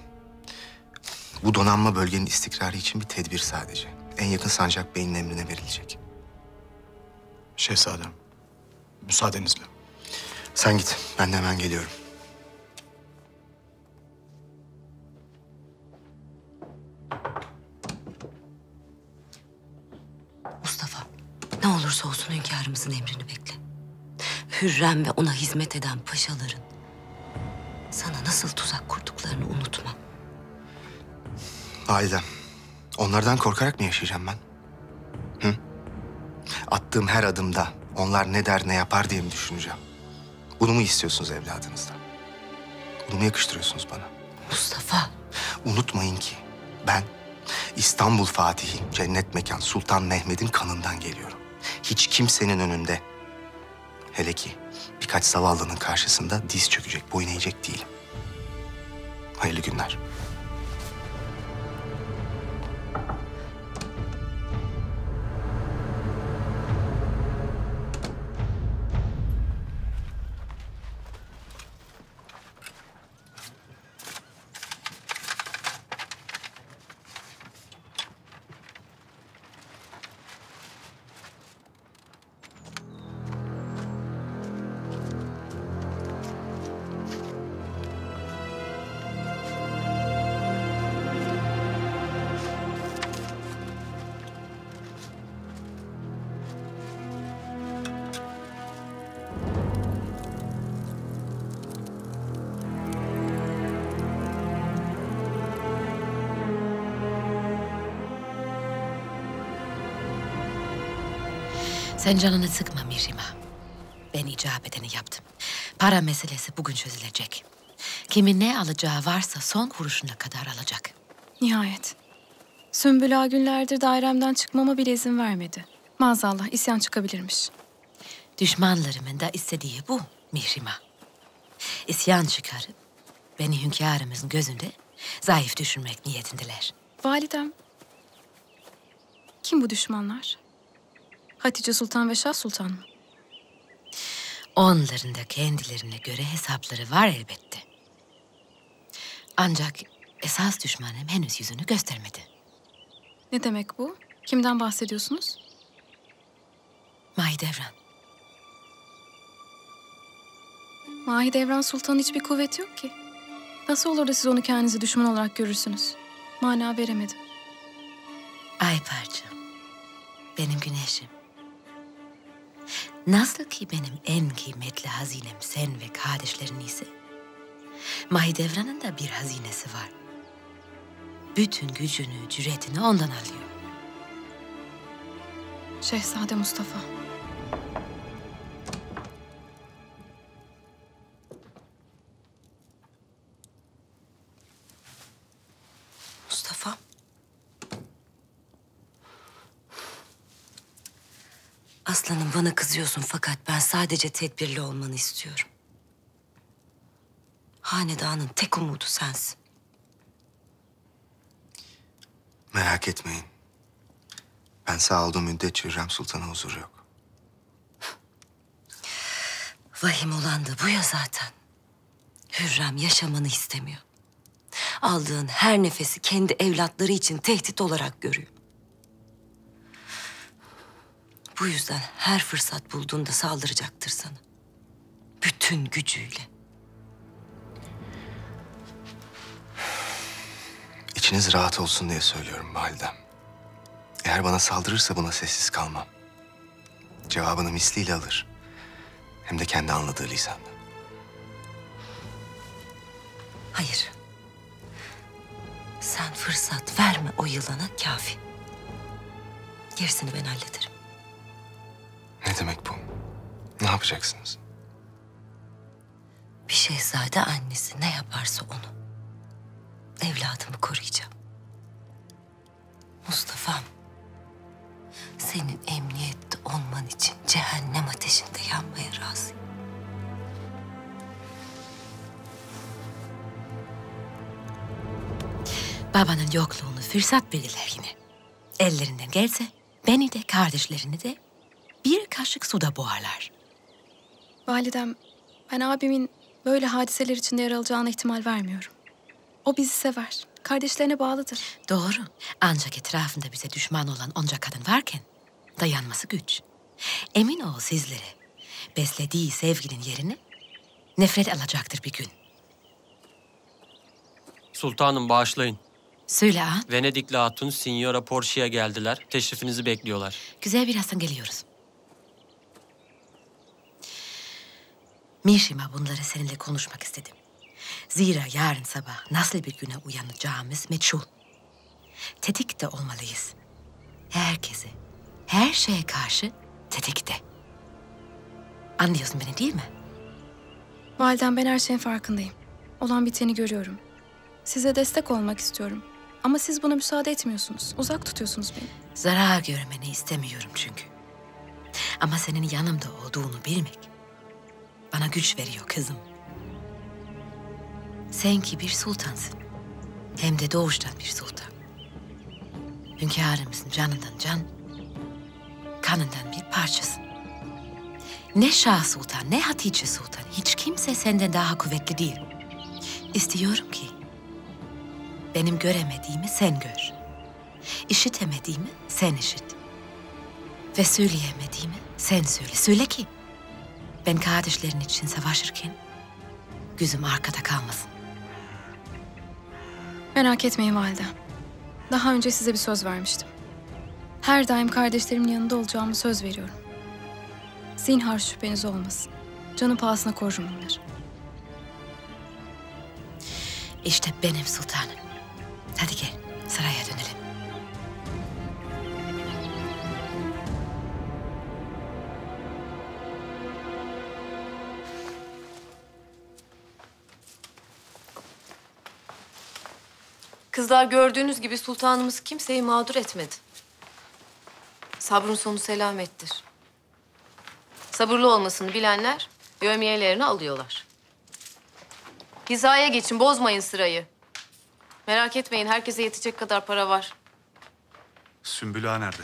Bu donanma bölgenin istikrarı için bir tedbir sadece. En yakın sancak beyin emrine verilecek. Şehzadem, müsaadenizle. Sen git, ben de hemen geliyorum. Mustafa, ne olursa olsun hünkârımızın emrini bekle. Hürrem ve ona hizmet eden paşaların sana nasıl tuzak kurduklarını unutma. Validem, onlardan korkarak mı yaşayacağım ben? Hı? Attığım her adımda onlar ne der ne yapar diye mi düşüneceğim? Bunu mu istiyorsunuz evladınızdan? Bunu mu yakıştırıyorsunuz bana? Mustafa! Unutmayın ki ben İstanbul Fatihi, cennet mekan Sultan Mehmet'in kanından geliyorum. Hiç kimsenin önünde, hele ki birkaç zavallının karşısında diz çökecek, boyun eğecek değilim. Hayırlı günler. Sen canını sıkma Mihrimah. Ben icap edeni yaptım. Para meselesi bugün çözülecek. Kimin ne alacağı varsa son kuruşuna kadar alacak. Nihayet. Sümbül ağa günlerdir dairemden çıkmama bile izin vermedi. Maazallah isyan çıkabilirmiş. Düşmanlarımın da istediği bu Mihrimah. İsyan çıkarıp beni hünkârımızın gözünde zayıf düşürmek niyetindiler. Validem, kim bu düşmanlar? Hatice Sultan ve Şah Sultan mı? Onların da kendilerine göre hesapları var elbette. Ancak esas düşmanım henüz yüzünü göstermedi. Ne demek bu? Kimden bahsediyorsunuz? Mahidevran. Mahidevran Sultan'ın hiçbir kuvveti yok ki. Nasıl olur da siz onu kendinizi düşman olarak görürsünüz? Mana veremedim. Ay parçam, benim güneşim. Nasıl ki benim en kıymetli hazinem sen ve kardeşlerin ise, Mahidevran'ın da bir hazinesi var. Bütün gücünü, cüretini ondan alıyor. Şehzade Mustafa. Mustafa. Aslanım, bana kızıyorsun fakat ben sadece tedbirli olmanı istiyorum. Hanedanın tek umudu sensin. Merak etmeyin. Ben sağ olduğum müddetçe Hürrem Sultan'a huzuru yok. Vahim olan da bu ya zaten. Hürrem yaşamanı istemiyor. Aldığın her nefesi kendi evlatları için tehdit olarak görüyor. Bu yüzden her fırsat bulduğunda saldıracaktır sana. Bütün gücüyle. İçiniz rahat olsun diye söylüyorum validem. Eğer bana saldırırsa buna sessiz kalmam. Cevabını misliyle alır. Hem de kendi anladığı lisanla. Hayır. Sen fırsat verme o yılana, kafi. Gerisini ben hallederim. Ne demek bu? Ne yapacaksınız? Bir şehzade annesi ne yaparsa onu. Evladımı koruyacağım. Mustafa'm, senin emniyette olman için cehennem ateşinde yanmaya razıyım. Babanın yokluğunu fırsat bilirler yine. Ellerinden gelse beni de kardeşlerini de bir kaşık suda boğarlar. Validem, ben abimin böyle hadiseler içinde yer alacağına ihtimal vermiyorum. O bizi sever. Kardeşlerine bağlıdır. Doğru. Ancak etrafında bize düşman olan onca kadın varken dayanması güç. Emin ol sizlere beslediği sevginin yerine nefret alacaktır bir gün. Sultanım bağışlayın. Söyle ağa. Venedikli Hatun, Signora Porzia'ya geldiler. Teşrifinizi bekliyorlar. Güzel, birazdan geliyoruz. Mihrimah, bunları seninle konuşmak istedim. Zira yarın sabah nasıl bir güne uyanacağımız meçhul. Tetikte olmalıyız. Herkese, her şeye karşı tetikte. Anlıyorsun beni değil mi? Validem, ben her şeyin farkındayım. Olan biteni görüyorum. Size destek olmak istiyorum. Ama siz buna müsaade etmiyorsunuz. Uzak tutuyorsunuz beni. Zarar görmeni istemiyorum çünkü. Ama senin yanımda olduğunu bilmek bana güç veriyor kızım. Sen ki bir sultansın. Hem de doğuştan bir sultan. Hünkârımızın canından can, kanından bir parçasın. Ne Şah Sultan, ne Hatice Sultan, hiç kimse senden daha kuvvetli değil. İstiyorum ki benim göremediğimi sen gör. İşitemediğimi sen işit. Ve söyleyemediğimi sen söyle. Söyle ki ben kardeşlerin için savaşırken gözüm arkada kalmasın. Merak etmeyin valide. Daha önce size bir söz vermiştim. Her daim kardeşlerimin yanında olacağımı söz veriyorum. Zinhar şüpheniz olmasın. Canı pahasına korurum onları. İşte benim sultanım. Hadi gel, saraya dönelim. Kızlar, gördüğünüz gibi sultanımız kimseyi mağdur etmedi. Sabrın sonu selamettir. Sabırlı olmasını bilenler yövmiyelerini alıyorlar. Hizaya geçin, bozmayın sırayı. Merak etmeyin, herkese yetecek kadar para var. Sümbül Ağa nerede?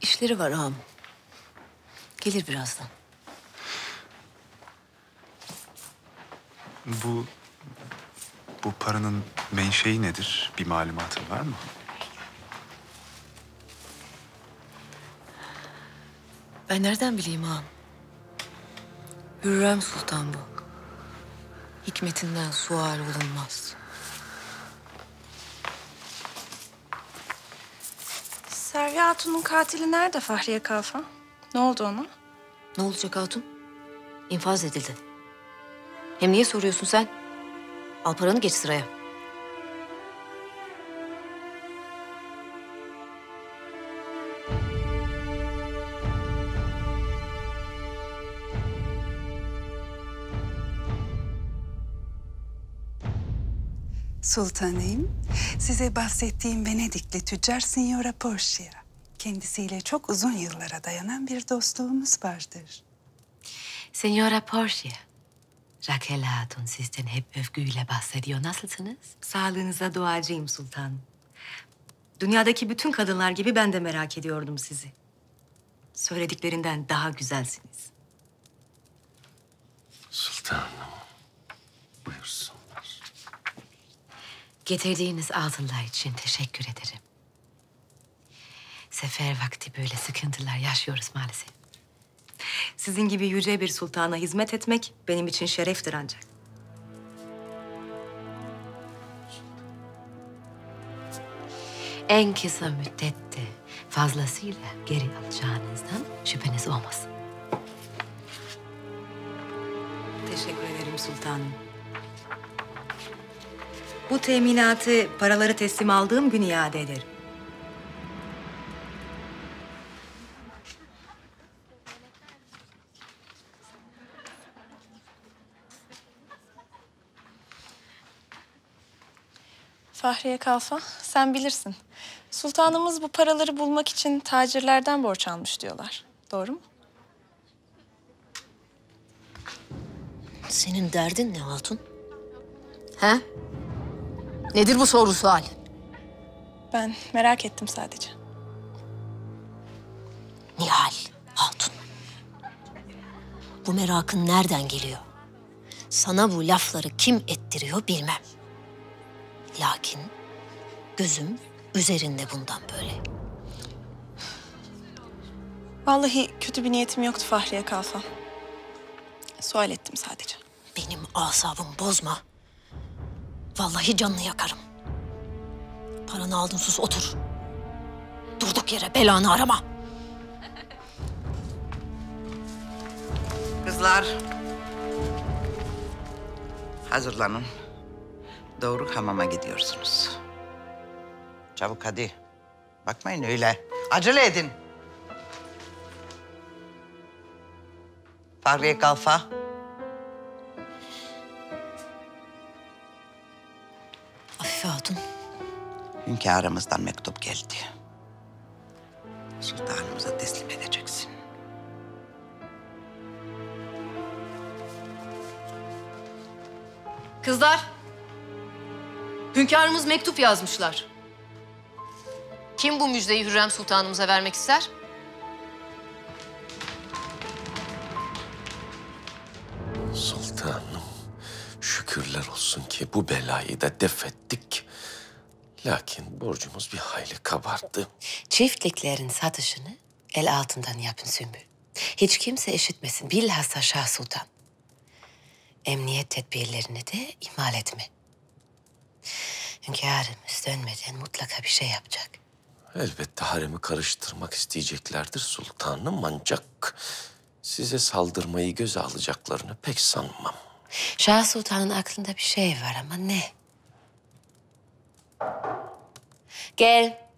İşleri var ağam. Gelir birazdan. Bu, bu paranın menşei nedir? Bir malumatın var mı? Ben nereden bileyim ağam? Hürrem Sultan bu. Hikmetinden sual olunmaz. Sahra Hatun'un katili nerede Fahriye Kalfa? Ne oldu ona? Ne olacak hatun? İnfaz edildi. Hem niye soruyorsun sen? Al paranı, geç sıraya. Sultanım, size bahsettiğim Venedikli tüccar Signora Porzia. Kendisiyle çok uzun yıllara dayanan bir dostluğumuz vardır. Signora Porzia, Raquel Hatun sizden hep övgüyle bahsediyor. Nasılsınız? Sağlığınıza duacıyım sultanım. Dünyadaki bütün kadınlar gibi ben de merak ediyordum sizi. Söylediklerinden daha güzelsiniz. Sultanım, buyursunlar. Getirdiğiniz altınlar için teşekkür ederim. Sefer vakti böyle sıkıntılar yaşıyoruz maalesef. Sizin gibi yüce bir sultana hizmet etmek benim için şereftir ancak. En kısa müddette fazlasıyla geri alacağınızdan şüpheniz olmasın. Teşekkür ederim sultanım. Bu teminatı paraları teslim aldığım gün iade ederim. Fahriye Kalfa, sen bilirsin. Sultanımız bu paraları bulmak için tacirlerden borç almış diyorlar. Doğru mu? Senin derdin ne Hatun? He? Nedir bu soru sual? Ben merak ettim sadece. Nihal, Hatun. Bu merakın nereden geliyor? Sana bu lafları kim ettiriyor bilmem. Lakin gözüm üzerinde bundan böyle. Vallahi kötü bir niyetim yoktu Fahriye Kalfa. Sual ettim sadece. Benim asabımı bozma. Vallahi canını yakarım. Paranı aldın sus otur. Durduk yere belanı arama. Kızlar. Hazırlanın. Doğru hamama gidiyorsunuz. Çabuk hadi. Bakmayın öyle. Acele edin. Fahriye Kalfa. Afife Hatun. Hünkârımızdan mektup geldi. Sultanımıza teslim edeceksin. Kızlar. Hünkârımız mektup yazmışlar. Kim bu müjdeyi Hürrem Sultanımıza vermek ister? Sultanım, şükürler olsun ki bu belayı da defettik. Lakin borcumuz bir hayli kabardı. Çiftliklerin satışını el altından yapın Sümbül. Hiç kimse işitmesin, bilhassa Şah Sultan. Emniyet tedbirlerini de ihmal etme. Hünkârımız dönmeden mutlaka bir şey yapacak. Elbette haremi karıştırmak isteyeceklerdir sultanım ancak size saldırmayı göze alacaklarını pek sanmam. Şah Sultan'ın aklında bir şey var ama ne? Gel.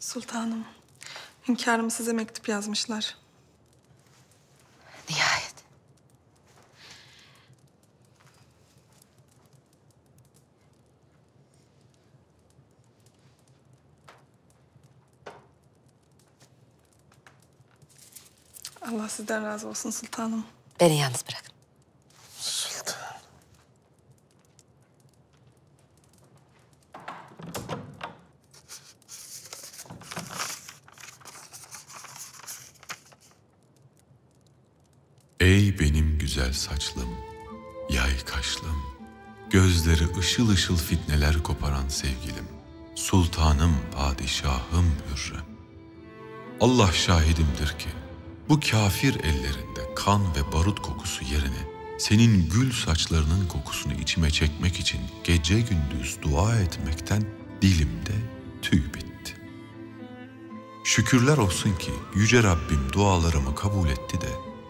Sultanım, hünkârım size mektup yazmışlar. Nihayet. Allah sizden razı olsun sultanım. Beni yalnız bırakın. Sultan. Ey benim güzel saçlım, yay kaşlım, gözleri ışıl ışıl fitneler koparan sevgilim, sultanım, padişahım Hürrem. Allah şahidimdir ki bu kafir ellerinde kan ve barut kokusu yerine senin gül saçlarının kokusunu içime çekmek için gece gündüz dua etmekten dilimde tüy bitti. Şükürler olsun ki yüce Rabbim dualarımı kabul etti de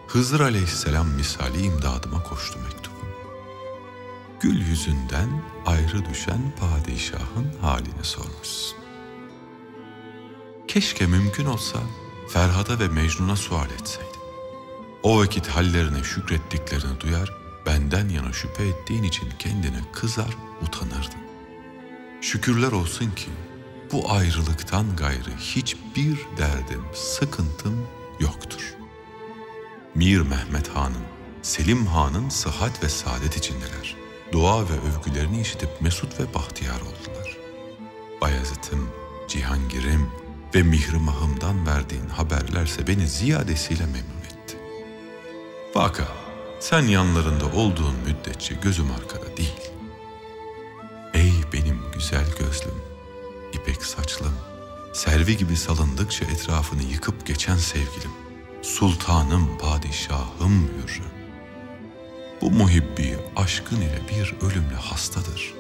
Hızır Aleyhisselam misali imdadıma koştu mektubum. Gül yüzünden ayrı düşen padişahın halini sormuşsun. Keşke mümkün olsa Ferhat'a ve Mecnun'a sual etseydim. O vakit hallerine şükrettiklerini duyar, benden yana şüphe ettiğin için kendine kızar, utanırdın. Şükürler olsun ki bu ayrılıktan gayrı hiçbir derdim, sıkıntım yoktur. Mir Mehmet Han'ın, Selim Han'ın sıhhat ve saadet içindeler. Dua ve övgülerini işitip mesut ve bahtiyar oldular. Bayezid'im, Cihangir'im, ve Mihrimah'ımdan verdiğin haberlerse beni ziyadesiyle memnun etti. Vaka, sen yanlarında olduğun müddetçe gözüm arkada değil. Ey benim güzel gözlüm, ipek saçlım, servi gibi salındıkça etrafını yıkıp geçen sevgilim, sultanım, padişahım Hürrem. Bu muhibbi aşkın ile bir ölümle hastadır.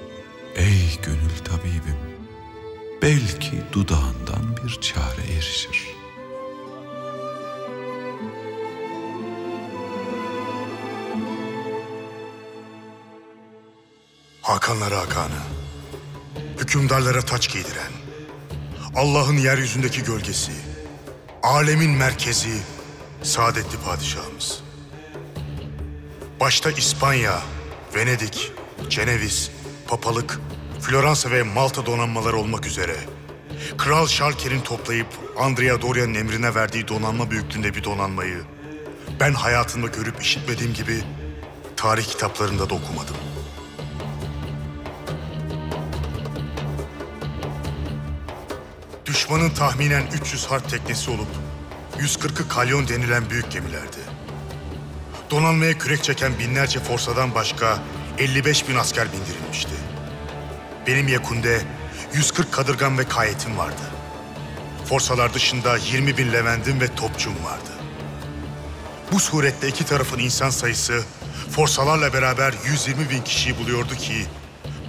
Ey gönül tabibim, belki dudağından bir çare erişir. Hakanlara hakanı, hükümdarlara taç giydiren, Allah'ın yeryüzündeki gölgesi, alemin merkezi, saadetli padişahımız. Başta İspanya, Venedik, Ceneviz, Papalık, Floransa ve Malta donanmaları olmak üzere Kral Şalker'in toplayıp Andrea Doria'nın emrine verdiği donanma büyüklüğünde bir donanmayı ben hayatımda görüp işitmediğim gibi tarih kitaplarında da okumadım. Düşmanın tahminen üç yüz harp teknesi olup yüz kırkı kalyon denilen büyük gemilerdi. Donanmaya kürek çeken binlerce forsadan başka elli beş bin asker bindirilmişti. Benim Yekun'de yüz kırk kadırgan ve kayetim vardı. Forsalar dışında yirmi bin levendim ve topçum vardı. Bu surette iki tarafın insan sayısı forsalarla beraber yüz yirmi bin kişiyi buluyordu ki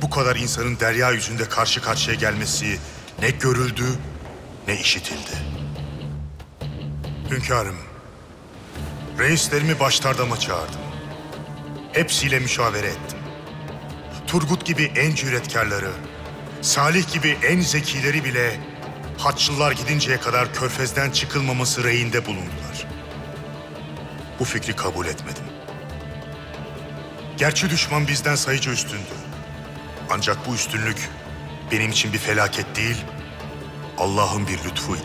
bu kadar insanın derya yüzünde karşı karşıya gelmesi ne görüldü ne işitildi. Hünkârım, reislerimi baştardama çağırdım. Hepsiyle müşavere ettim. Turgut gibi en cüretkarları, Salih gibi en zekileri bile Haçlılar gidinceye kadar körfezden çıkılmaması reyinde bulundular. Bu fikri kabul etmedim. Gerçi düşman bizden sayıca üstündü. Ancak bu üstünlük benim için bir felaket değil, Allah'ın bir lütfuydu.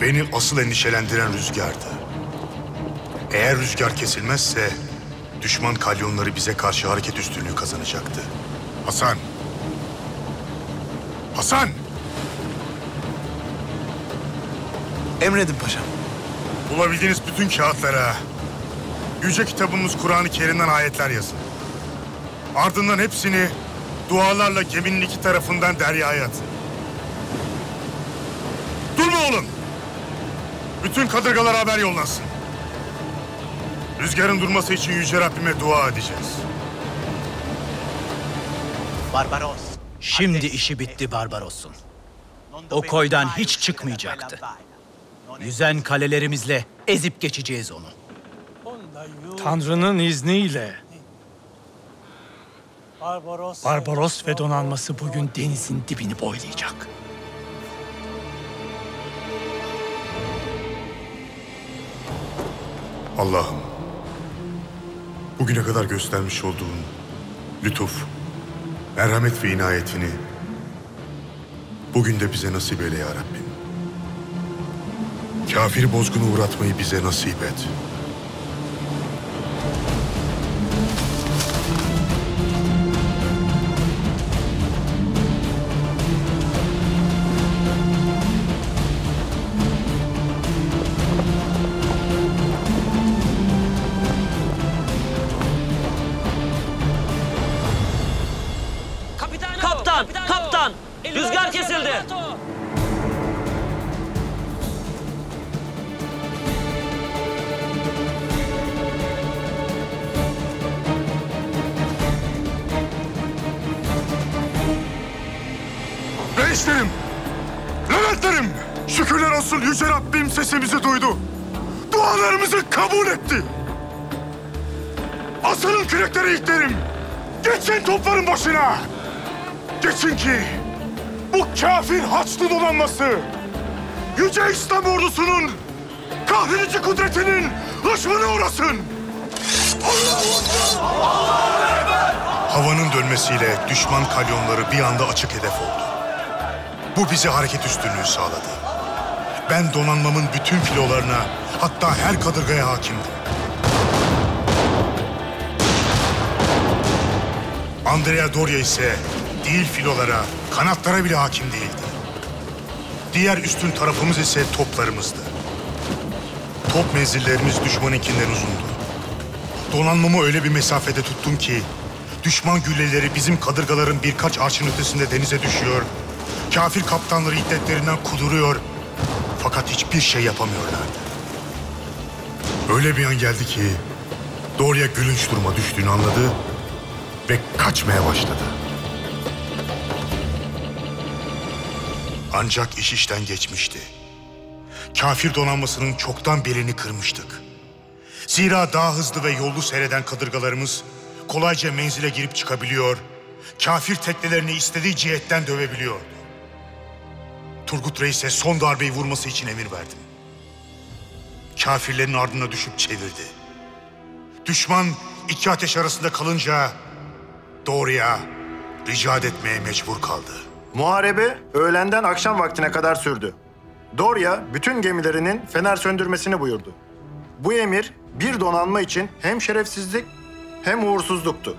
Beni asıl endişelendiren rüzgardı. Eğer rüzgar kesilmezse düşman kalyonları bize karşı hareket üstünlüğü kazanacaktı. Hasan! Hasan! Emredin paşam. Bulabildiğiniz bütün kağıtlara, yüce kitabımız Kur'an-ı Kerim'den ayetler yazın. Ardından hepsini dualarla geminin iki tarafından deryaya atın. Durma oğlum! Bütün kadırgalara haber yollansın. Rüzgarın durması için Yüce Rabbime dua edeceğiz. Barbaros. Şimdi işi bitti Barbaros'un. O koydan hiç çıkmayacaktı. Yüzen kalelerimizle ezip geçeceğiz onu. Tanrı'nın izniyle. Barbaros ve donanması bugün denizin dibini boylayacak. Allah'ım, bugüne kadar göstermiş olduğun lütuf, merhamet ve inayetini bugün de bize nasip eyle ya Rabbim. Kafir bozgunu uğratmayı bize nasip et. Sesimizi duydu. Dualarımızı kabul etti. Asılın kürekleri ilklerim. Geçin topların başına. Geçin ki bu kafir Haçlı donanması yüce İslam ordusunun kahredici kudretinin hışmına uğrasın. Havanın dönmesiyle düşman kalyonları bir anda açık hedef oldu. Bu bize hareket üstünlüğü sağladı. Ben donanmamın bütün filolarına, hatta her kadırgaya hakimdim. Andrea Doria ise değil filolara, kanatlara bile hakim değildi. Diğer üstün tarafımız ise toplarımızdı. Top menzillerimiz düşmanınkinden uzundu. Donanmamı öyle bir mesafede tuttum ki düşman gülleleri bizim kadırgaların birkaç arşın ötesinde denize düşüyor. Kafir kaptanları hiddetlerinden kuduruyor. Fakat hiçbir şey yapamıyorlardı. Öyle bir an geldi ki Doria gülünç duruma düştüğünü anladı ve kaçmaya başladı. Ancak iş işten geçmişti. Kafir donanmasının çoktan belini kırmıştık. Zira daha hızlı ve yollu seyreden kadırgalarımız kolayca menzile girip çıkabiliyor, kafir teknelerini istediği cihetten dövebiliyordu. Turgut Reis'e son darbeyi vurması için emir verdim. Kafirlerin ardına düşüp çevirdi. Düşman iki ateş arasında kalınca Doria ricat etmeye mecbur kaldı. Muharebe öğlenden akşam vaktine kadar sürdü. Doria bütün gemilerinin fener söndürmesini buyurdu. Bu emir bir donanma için hem şerefsizlik hem uğursuzluktu.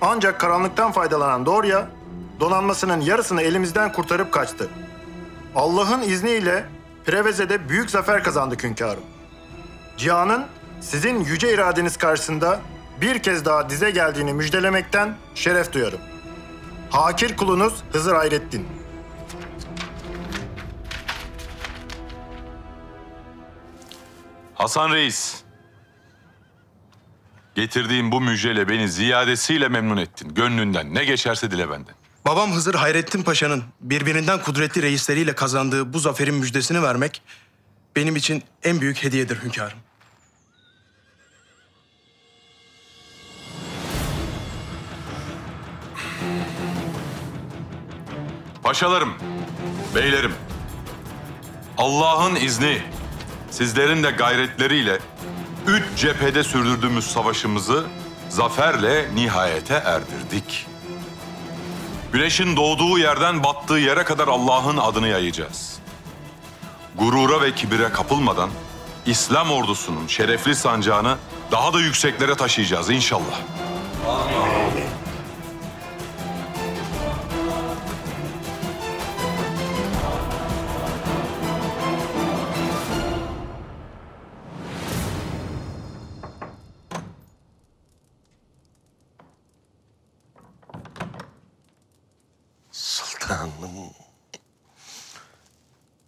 Ancak karanlıktan faydalanan Doria donanmasının yarısını elimizden kurtarıp kaçtı. Allah'ın izniyle Preveze'de büyük zafer kazandık hünkârım. Cihan'ın sizin yüce iradeniz karşısında bir kez daha dize geldiğini müjdelemekten şeref duyarım. Hakir kulunuz Hızır Hayrettin. Hasan Reis, getirdiğim bu müjdeyle beni ziyadesiyle memnun ettin. Gönlünden ne geçerse dile benden. Babam Hızır Hayrettin Paşa'nın birbirinden kudretli reisleriyle kazandığı bu zaferin müjdesini vermek benim için en büyük hediyedir hünkârım. Paşalarım, beylerim, Allah'ın izni sizlerin de gayretleriyle üç cephede sürdürdüğümüz savaşımızı zaferle nihayete erdirdik. Güneşin doğduğu yerden battığı yere kadar Allah'ın adını yayacağız. Gurura ve kibire kapılmadan İslam ordusunun şerefli sancağını daha da yükseklere taşıyacağız inşallah. Amin.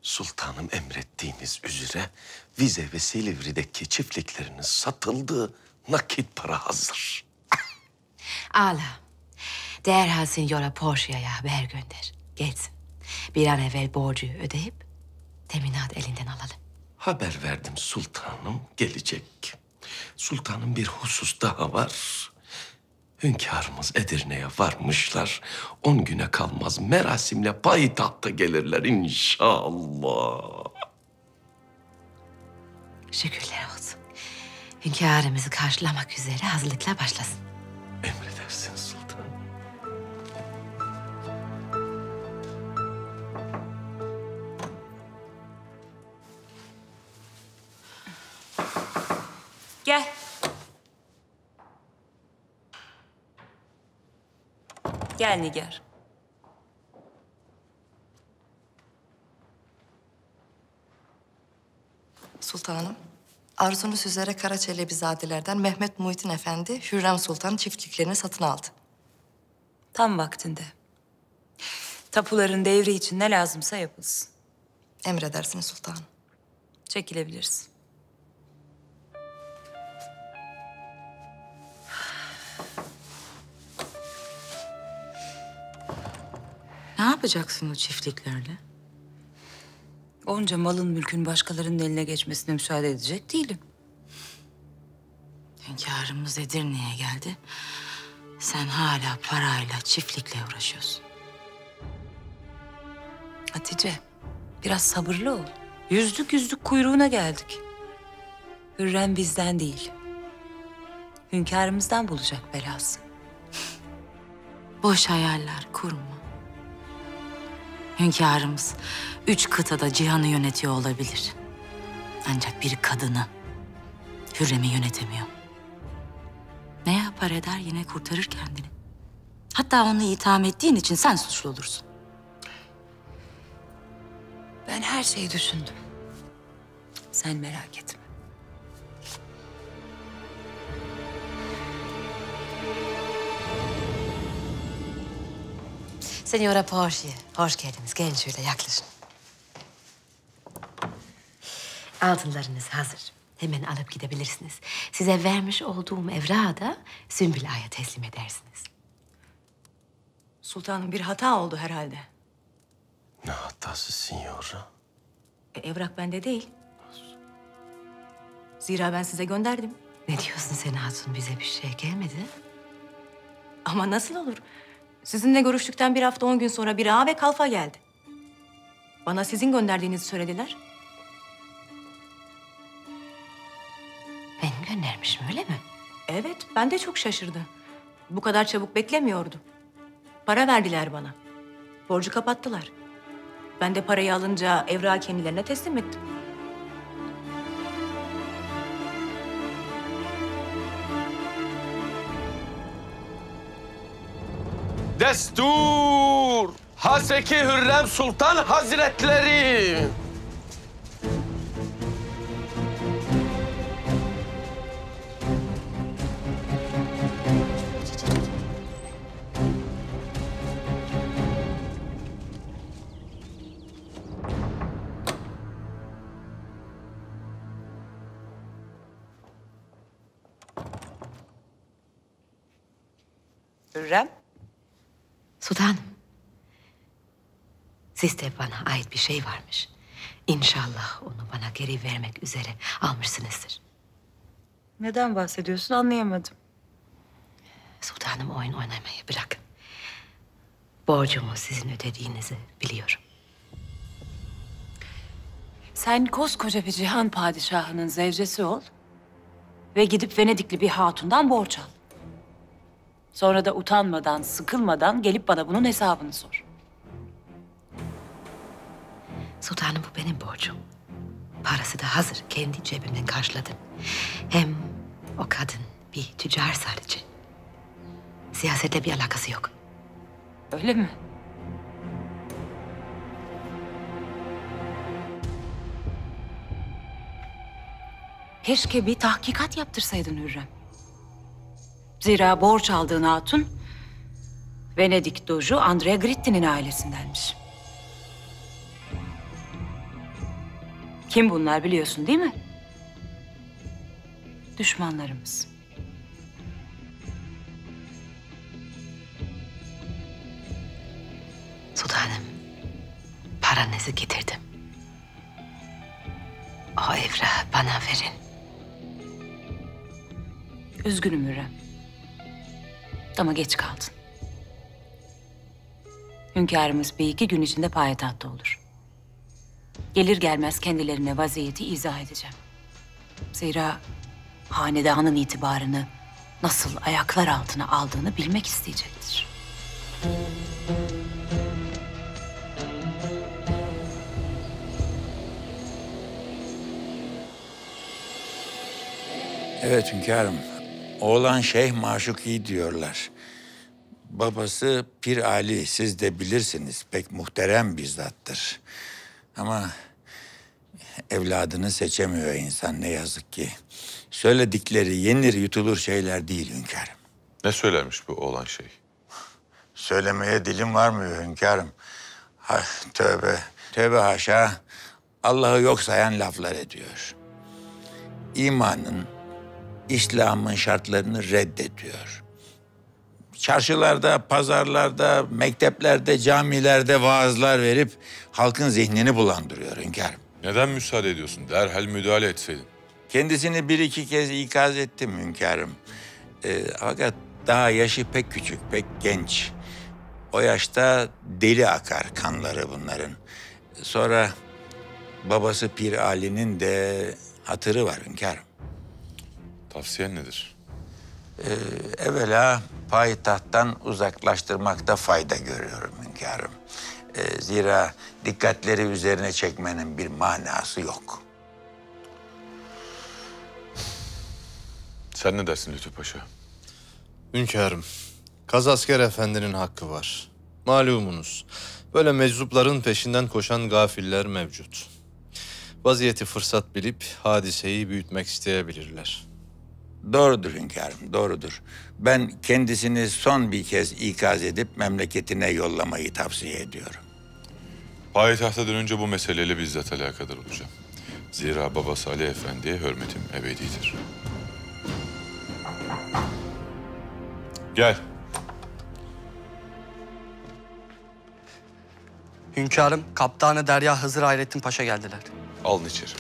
Sultanım, emrettiğiniz üzere Vize ve Silivri'deki çiftlikleriniz satıldı, nakit para hazır. Ala, derhal Signora Porzia'ya haber gönder. Gelsin, bir an evvel borcu ödeyip teminat elinden alalım. Haber verdim sultanım, gelecek. Sultanım, bir husus daha var. Hünkârımız Edirne'ye varmışlar. On güne kalmaz merasimle payitahta gelirler inşallah. Şükürler olsun. Hünkârımızı karşılamak üzere hazırlıklar başlasın. Emredersin sultanım. Gel. Gel Nigar. Sultanım, arzunuz üzere Karaçelebizadelerden Mehmet Muhittin Efendi, Hürrem Sultan çiftliklerini satın aldı. Tam vaktinde. Tapuların devri için ne lazımsa yapılsın. Emredersiniz sultanım. Çekilebilirsin. Ne yapacaksın o çiftliklerle? Onca malın mülkün başkalarının eline geçmesine müsaade edecek değilim. Hünkârımız Edirne'ye geldi. Sen hala parayla, çiftlikle uğraşıyorsun. Hatice, biraz sabırlı ol. Yüzlük yüzlük kuyruğuna geldik. Hürrem bizden değil, hünkârımızdan bulacak belası. Boş hayaller kurma. Hünkârımız üç kıtada cihanı yönetiyor olabilir. Ancak bir kadını, Hürrem'i yönetemiyor. Ne yapar eder yine kurtarır kendini. Hatta onu itham ettiğin için sen suçlu olursun. Ben her şeyi düşündüm. Sen merak etme. Signora Porzia, hoş geldiniz. Gelin şöyle yaklaşın. Altınlarınız hazır. Hemen alıp gidebilirsiniz. Size vermiş olduğum evrağı da Sümbül Ağa'ya teslim edersiniz. Sultanım, bir hata oldu herhalde. Ne hatası Signora? E, evrak bende değil. Zira ben size gönderdim. Ne diyorsun sen Hatun? Bize bir şey gelmedi. Ama nasıl olur? Sizinle görüştükten bir hafta on gün sonra bir ağa ve kalfa geldi. Bana sizin gönderdiğinizi söylediler. Ben göndermişim, öyle mi? Evet, ben de çok şaşırdım. Bu kadar çabuk beklemiyordu. Para verdiler bana. Borcu kapattılar. Ben de parayı alınca evrağı kendilerine teslim ettim. Destur! Haseki Hürrem Sultan Hazretleri! Hürrem? Sultanım, sizde bana ait bir şey varmış. İnşallah onu bana geri vermek üzere almışsınızdır. Neden bahsediyorsun anlayamadım. Sultanım, oyun oynamayı bırakın. Borcumu sizin ödediğinizi biliyorum. Sen koskoca bir cihan padişahının zevcesi ol ve gidip Venedikli bir hatundan borç al. Sonra da utanmadan, sıkılmadan gelip bana bunun hesabını sor. Sultanım, bu benim borcum. Parası da hazır. Kendi cebimden karşıladım. Hem o kadın bir tüccar sadece. Siyasetle bir alakası yok. Öyle mi? Keşke bir tahkikat yaptırsaydın Hürrem. Zira borç aldığın hatun, Venedik doju Andrea Gritti'nin ailesindenmiş. Kim bunlar biliyorsun değil mi? Düşmanlarımız. Sultanım, paranızı getirdim. O evrağı bana verin. Üzgünüm Hürrem. Ama geç kaldın. Hünkârımız bir iki gün içinde payitahtta olur. Gelir gelmez kendilerine vaziyeti izah edeceğim. Zira hanedanın itibarını nasıl ayaklar altına aldığını bilmek isteyecektir. Evet hünkârım. Oğlan Şeyh Maşuki diyorlar. Babası Pir Ali, siz de bilirsiniz, pek muhterem bir zattır. Ama evladını seçemiyor insan ne yazık ki. Söyledikleri yenir yutulur şeyler değil hünkârım. Ne söylemiş bu oğlan şeyh? Söylemeye dilim varmıyor hünkârım. Ha, tövbe, tövbe haşa. Allah'ı yok sayan laflar ediyor. İmanın, İslam'ın şartlarını reddediyor. Çarşılarda, pazarlarda, mekteplerde, camilerde vaazlar verip halkın zihnini bulandırıyor hünkârım. Neden müsaade ediyorsun? Derhal müdahale etseydin. Kendisini bir iki kez ikaz ettim hünkârım. Ee, fakat daha yaşı pek küçük, pek genç. O yaşta deli akar kanları bunların. Sonra babası Pir Ali'nin de hatırı var hünkârım. Tavsiyen nedir? Ee, evvela payitahttan uzaklaştırmakta fayda görüyorum hünkârım. Ee, zira dikkatleri üzerine çekmenin bir manası yok. Sen ne dersin Lütfi Paşa? Hünkârım, Kazasker Efendi'nin hakkı var. Malumunuz, Böyle meczupların peşinden koşan gafiller mevcut. Vaziyeti fırsat bilip hadiseyi büyütmek isteyebilirler. Doğrudur hünkârım, doğrudur. Ben kendisini son bir kez ikaz edip memleketine yollamayı tavsiye ediyorum. Payitahta dönünce bu meseleyle bizzat alakadar olacağım. Zira babası Ali Efendi'ye hürmetim ebedidir. Gel. Hünkârım, Kaptanı Derya Hızır Hayrettin Paşa geldiler. Alın içeri.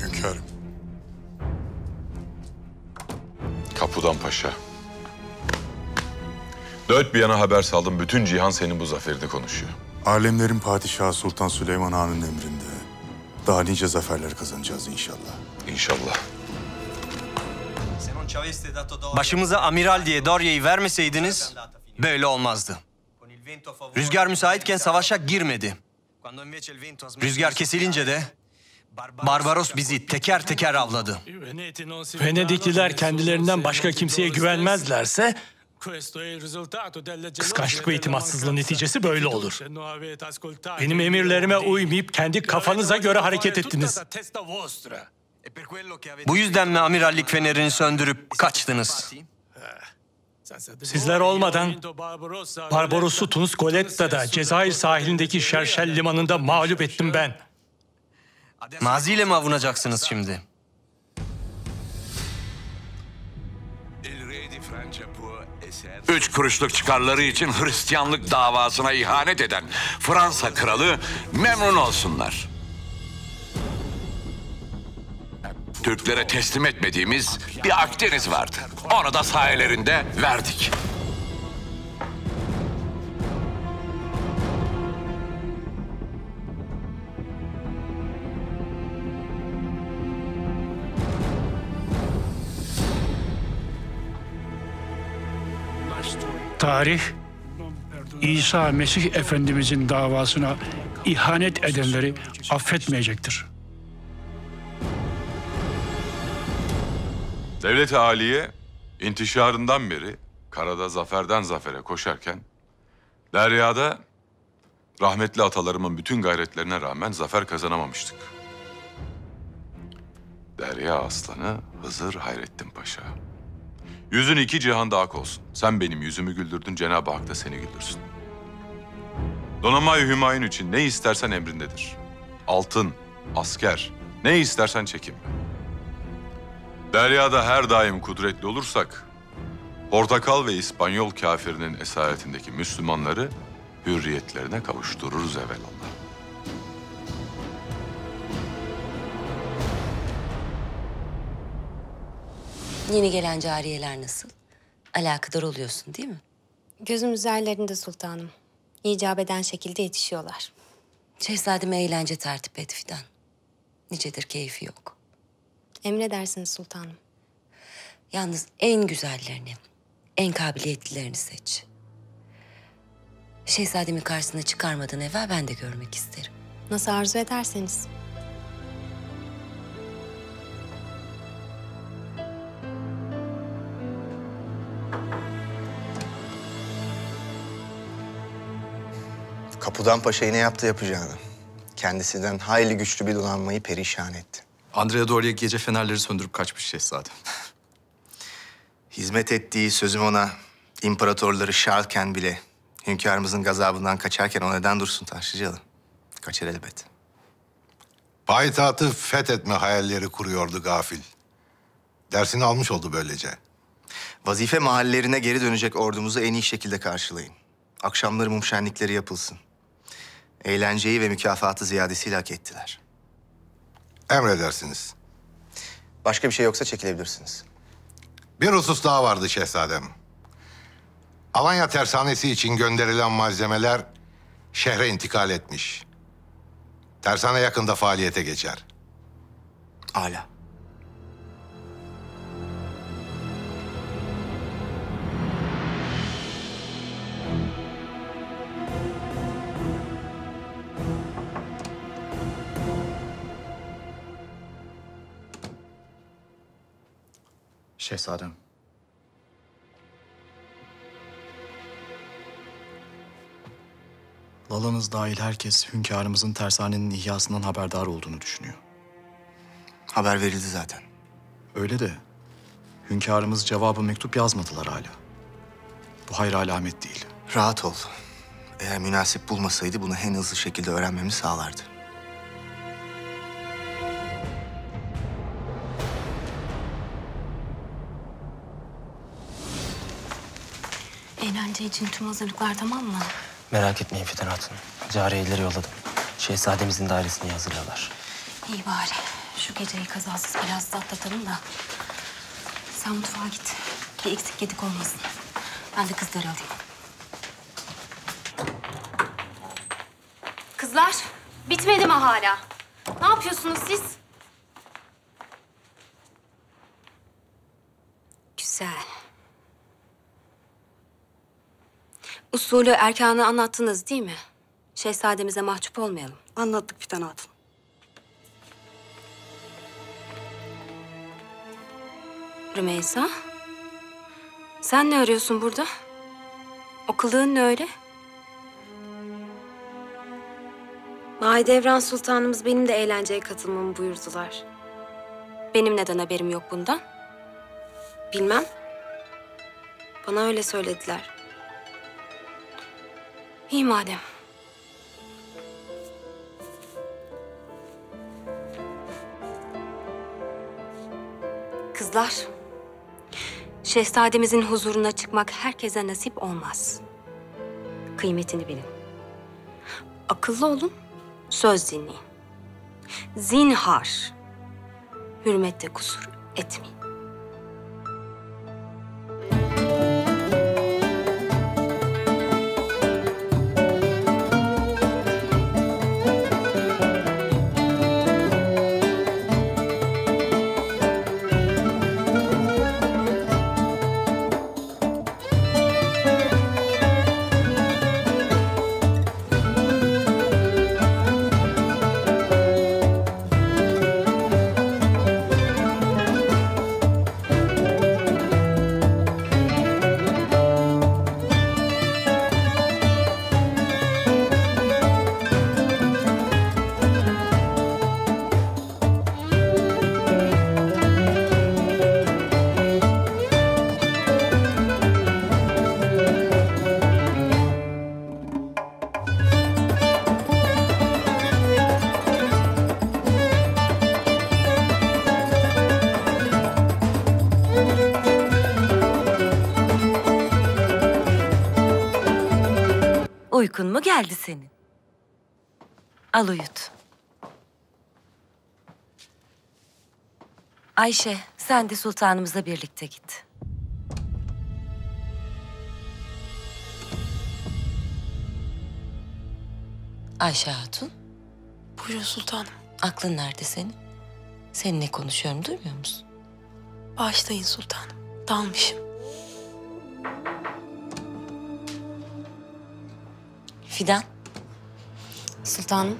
Hünkârım. Kapıdan Paşa. Dört bir yana haber saldım. Bütün cihan senin bu zaferini konuşuyor. Alemlerin padişahı Sultan Süleyman Han'ın emrinde daha nice zaferler kazanacağız inşallah. İnşallah. Başımıza Amiral diye Doria'yı vermeseydiniz böyle olmazdı. Rüzgar müsaitken savaşa girmedi. Rüzgar kesilince de Barbaros bizi teker teker avladı. Venedikliler kendilerinden başka kimseye güvenmezlerse kıskançlık ve itimatsızlığın neticesi böyle olur. Benim emirlerime uymayıp kendi kafanıza göre hareket ettiniz. Bu yüzden mi amirallik fenerini söndürüp kaçtınız? Sizler olmadan Barbaros'u Tunus Goletta'da, Cezayir sahilindeki Şerşel limanında mağlup ettim ben. Maziyle mi avunacaksınız şimdi? Üç kuruşluk çıkarları için Hristiyanlık davasına ihanet eden Fransa kralı memnun olsunlar. Türklere teslim etmediğimiz bir Akdeniz vardı. Onu da sayelerinde verdik. Tarih, İsa Mesih Efendimizin davasına ihanet edenleri affetmeyecektir. Devlet-i Aliye intişarından beri karada zaferden zafere koşarken, deryada rahmetli atalarımın bütün gayretlerine rağmen zafer kazanamamıştık. Derya aslanı Hızır Hayrettin Paşa. Yüzün iki cihanda hak olsun. Sen benim yüzümü güldürdün, Cenab-ı Hak da seni güldürsün. Donanma-i Hümayun için ne istersen emrindedir. Altın, asker, ne istersen çekinme. Deryada her daim kudretli olursak, Portakal ve İspanyol kafirinin esaretindeki Müslümanları hürriyetlerine kavuştururuz evvelallah. Yeni gelen cariyeler nasıl? Alakadar oluyorsun değil mi? Gözüm üzerlerinde sultanım. İcap eden şekilde yetişiyorlar. Şehzademe eğlence tertip et Fidan. Nicedir keyfi yok. Emredersiniz sultanım. Yalnız en güzellerini, en kabiliyetlilerini seç. Şehzademi karşısına çıkarmadan evvel ben de görmek isterim. Nasıl arzu ederseniz. Kapıdan Paşa'yı ne yaptı yapacağını. Kendisinden hayli güçlü bir donanmayı perişan etti. Andrea Doria gece fenerleri söndürüp kaçmış şehzadem. Hizmet ettiği sözüm ona, imparatorları şarken bile hünkârımızın gazabından kaçarken o neden dursun Taşlıcalı? Kaçar elbet. Payitahtı fethetme hayalleri kuruyordu gafil. Dersini almış oldu böylece. Vazife mahallelerine geri dönecek ordumuzu en iyi şekilde karşılayın. Akşamları mum şenlikleri yapılsın. Eğlenceyi ve mükafatı ziyadesiyle hak ettiler. Emredersiniz. Başka bir şey yoksa çekilebilirsiniz. Bir husus daha vardı şehzadem. Alanya Tersanesi için gönderilen malzemeler şehre intikal etmiş. Tersane yakında faaliyete geçer. Âlâ. Şehzadem, Lalanız dahil herkes hünkârımızın tersanenin ihyasından haberdar olduğunu düşünüyor. Haber verildi zaten. Öyle de hünkârımız cevabı mektup yazmadılar hala. Bu hayra alamet değil. Rahat ol. Eğer münasip bulmasaydı bunu en hızlı şekilde öğrenmemi sağlardı. Eğlence için tüm hazırlıklar tamam mı? Merak etmeyin Fidan Hatun. Cariyeleri yolladım. Şehzademizin dairesini hazırlarlar. İyi bari. Şu geceyi kazasız belasız atlatalım da. Sen mutfağa git. Bir eksik gedik olmasın. Ben de kızları alayım. Kızlar, bitmedi mi hala? Ne yapıyorsunuz siz? Güzel. Usulü erkanı anlattınız değil mi? Şehzademize mahcup olmayalım. Anlattık Fidan Hatun. Rümeysa, sen ne arıyorsun burada? O kılığın ne öyle? Mahidevran Sultanımız benim de eğlenceye katılmamı buyurdular. Benim neden haberim yok bundan? Bilmem. Bana öyle söylediler. İyi madem. Kızlar, şehzademizin huzuruna çıkmak herkese nasip olmaz. Kıymetini bilin. Akıllı olun, söz dinleyin. Zinhar, hürmette kusur etmeyin. Uykun mu geldi senin? Al uyut. Ayşe, sen de sultanımızla birlikte git. Ayşe Hatun. Buyurun sultanım. Aklın nerede senin? Seninle konuşuyorum, duymuyor musun? Bağışlayın sultanım, dalmışım. Fidan. Sultanım.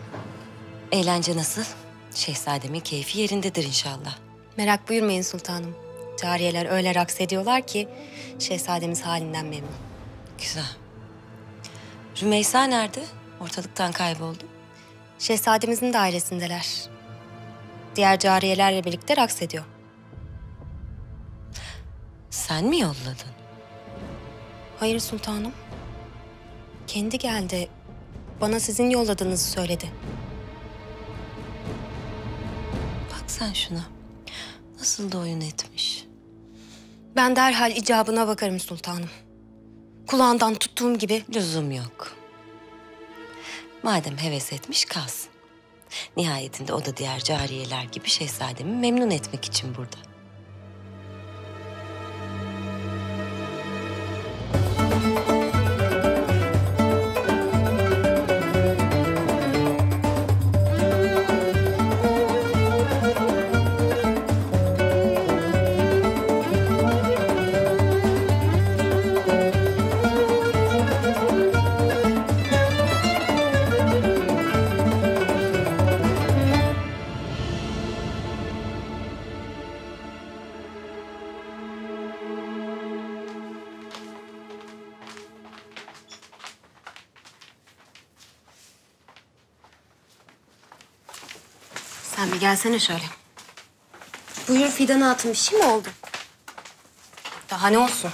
Eğlence nasıl? Şehzademin keyfi yerindedir inşallah. Merak buyurmayın sultanım. Cariyeler öyle raks ediyorlar ki şehzademiz halinden memnun. Güzel. Rümeysa nerede? Ortalıktan kayboldu. Şehzademizin dairesindeler. Diğer cariyelerle birlikte raks ediyor. Sen mi yolladın? Hayır sultanım. Kendi geldi. Bana sizin yolladığınızı söyledi. Bak sen şuna. Nasıl da oyun etmiş. Ben derhal icabına bakarım sultanım. Kulağından tuttuğum gibi. Lüzum yok. Madem heves etmiş kalsın. Nihayetinde o da diğer cariyeler gibi şehzademi memnun etmek için burada. Sen bir gelsene şöyle. Buyur Fidan Hatun, bir şey mi oldu? Daha ne olsun?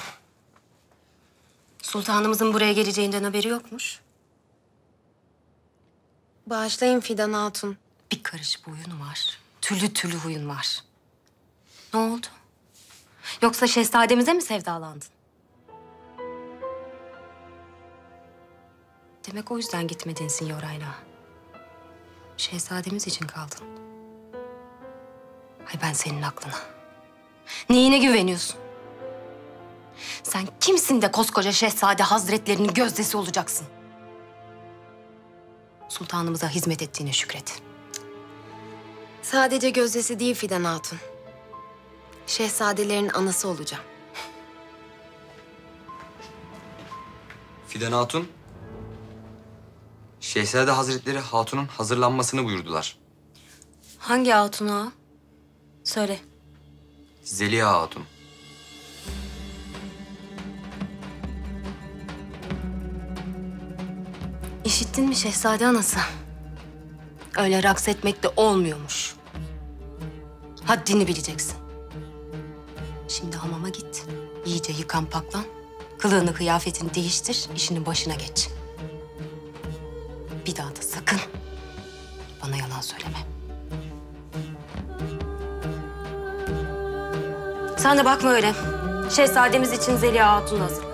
Sultanımızın buraya geleceğinden haberi yokmuş. Bağışlayın Fidan Hatun. Bir karış boyun var. Türlü türlü huyun var. Ne oldu? Yoksa şehzademize mi sevdalandın? Demek o yüzden gitmedin Signora'yla. Şehzademiz için kaldın. Hay ben senin aklına. Neyine güveniyorsun? Sen kimsin de koskoca Şehzade Hazretlerinin gözdesi olacaksın? Sultanımıza hizmet ettiğine şükret. Sadece gözdesi değil Fidan Hatun. Şehzadelerin anası olacağım. Fidan Hatun, Şehzade Hazretleri Hatun'un hazırlanmasını buyurdular. Hangi Hatun ağa? Söyle. Zeliha Hatun. İşittin mi Şehzade anası? Öyle raks etmek de olmuyormuş. Haddini bileceksin. Şimdi hamama git, iyice yıkan paklan, kılığını kıyafetini değiştir, işinin başına geç. Bir daha da sakın bana yalan söyleme. Sen de bakma öyle. Şehzademiz için Zeliha Hatun hazır.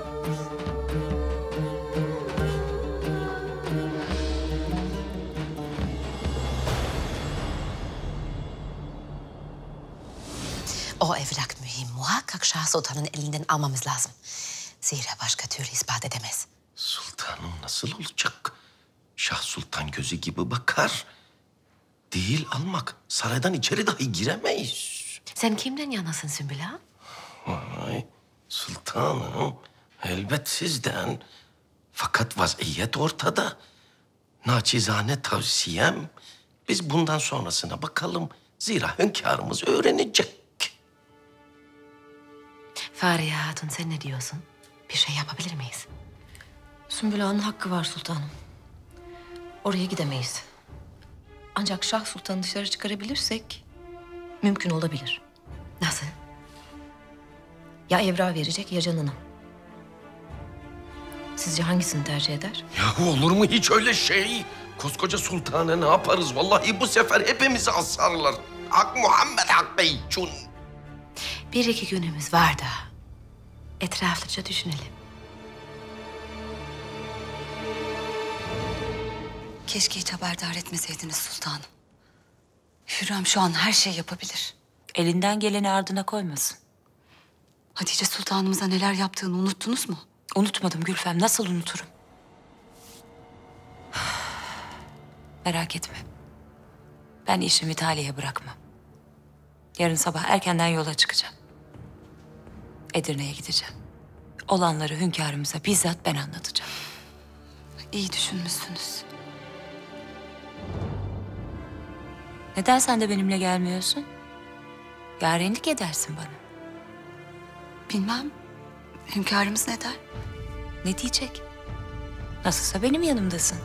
O evrak mühim. Muhakkak Şah Sultan'ın elinden almamız lazım. Zira başka türlü ispat edemez. Sultanım nasıl olacak? Şah Sultan gözü gibi bakar. Değil almak. Saraydan içeri dahi giremeyiz. Sen kimden yanasın Sümbül ha? Vay sultanım, elbet sizden. Fakat vaziyet ortada. Naçizane tavsiyem, biz bundan sonrasına bakalım. Zira hünkârımız öğrenecek. Fariha Hatun sen ne diyorsun? Bir şey yapabilir miyiz? Sümbül Ağa'nın hakkı var sultanım. Oraya gidemeyiz. Ancak Şah Sultan'ı dışarı çıkarabilirsek mümkün olabilir. Nasıl? Ya evra verecek ya canını. Sizce hangisini tercih eder? Yahu olur mu hiç öyle şey? Koskoca sultana ne yaparız? Vallahi bu sefer hepimizi asarlar. Hak Muhammed Hak Bey Çun. Bir iki günümüz var da etraflıca düşünelim. Keşke hiç haberdar etmeseydiniz sultanım. Hürrem şu an her şeyi yapabilir. Elinden geleni ardına koymasın. Hatice Sultanımıza neler yaptığını unuttunuz mu? Unutmadım Gülfem, nasıl unuturum? Merak etme. Ben işimi talihe bırakmam. Yarın sabah erkenden yola çıkacağım. Edirne'ye gideceğim. Olanları hünkârımıza bizzat ben anlatacağım. İyi düşünmüşsünüz. Neden sen de benimle gelmiyorsun? Yarenlik edersin bana. Bilmem. Hünkârımız ne der? Ne diyecek? Nasılsa benim yanımdasın.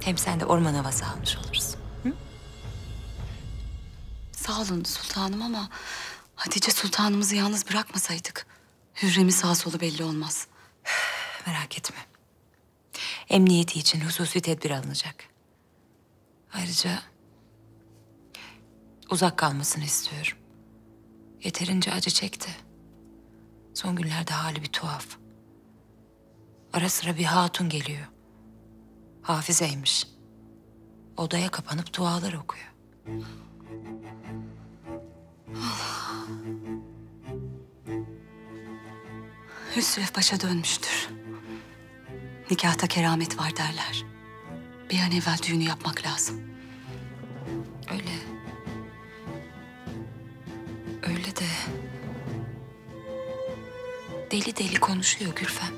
Hem sen de orman havası almış olursun. Hı? Sağ olun sultanım ama Hatice Sultanımızı yalnız bırakmasaydık Hürrem'in sağ solu belli olmaz. Merak etme. Emniyeti için hususi tedbir alınacak. Ayrıca uzak kalmasını istiyorum. Yeterince acı çekti. Son günlerde hali bir tuhaf. Ara sıra bir hatun geliyor. Hafizeymiş. Odaya kapanıp dualar okuyor. Allah. Hüsrev Paşa dönmüştür. Nikahta keramet var derler. Bir an evvel düğünü yapmak lazım. Öyle. Öyle de deli deli konuşuyor Gülfem.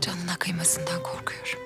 Canına kıymasından korkuyorum.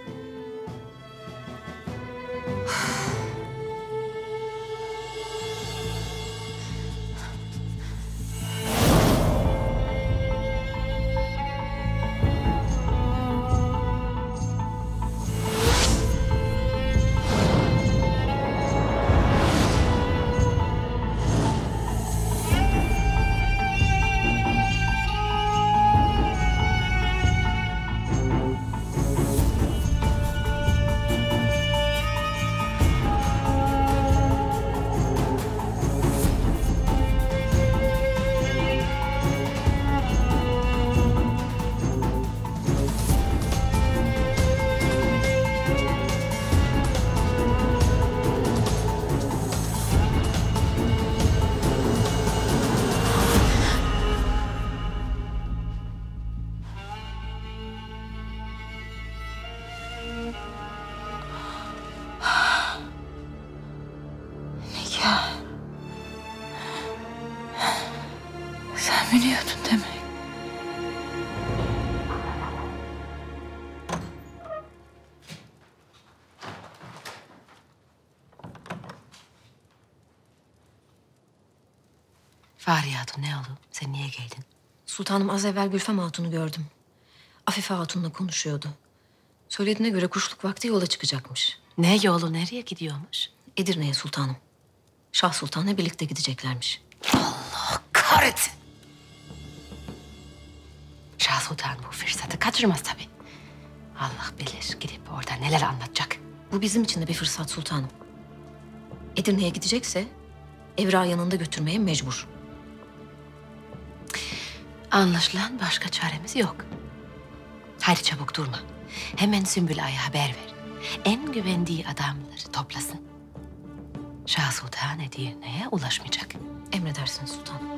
Övünüyordun demek. Fahriye Hatun ne oldu? Sen niye geldin? Sultanım az evvel Gülfem Hatun'u gördüm. Afife Hatun'la konuşuyordu. Söylediğine göre kuşluk vakti yola çıkacakmış. Ne yolu? Nereye gidiyormuş? Edirne'ye sultanım. Şah Sultan'la birlikte gideceklermiş. Allah kahretsin! Şah Sultan bu fırsatı kaçırmaz tabii. Allah bilir gidip orada neler anlatacak. Bu bizim için de bir fırsat sultanım. Edirne'ye gidecekse evrağı yanında götürmeye mecbur. Anlaşılan başka çaremiz yok. Haydi çabuk durma. Hemen Sümbül Ağa'ya haber ver. En güvendiği adamları toplasın. Şah Sultan Edirne'ye ulaşmayacak. Emredersin sultanım.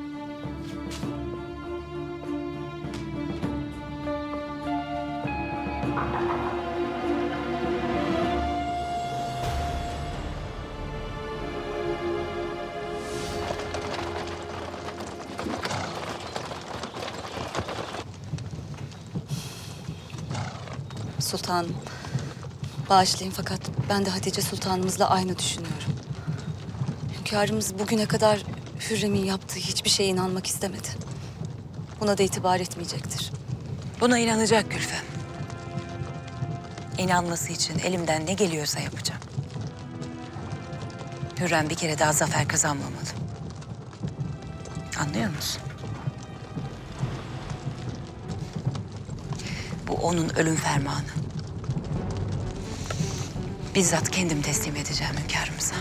Sultanım, bağışlayın fakat ben de Hatice Sultanımızla aynı düşünüyorum. Hünkârımız bugüne kadar Hürrem'in yaptığı hiçbir şeye inanmak istemedi. Buna da itibar etmeyecektir. Buna inanacak Gülfem. İnanması için elimden ne geliyorsa yapacağım. Hürrem bir kere daha zafer kazanmamalı. Anlıyor musun? Bu onun ölüm fermanı. Bizzat kendim teslim edeceğim hünkârımıza.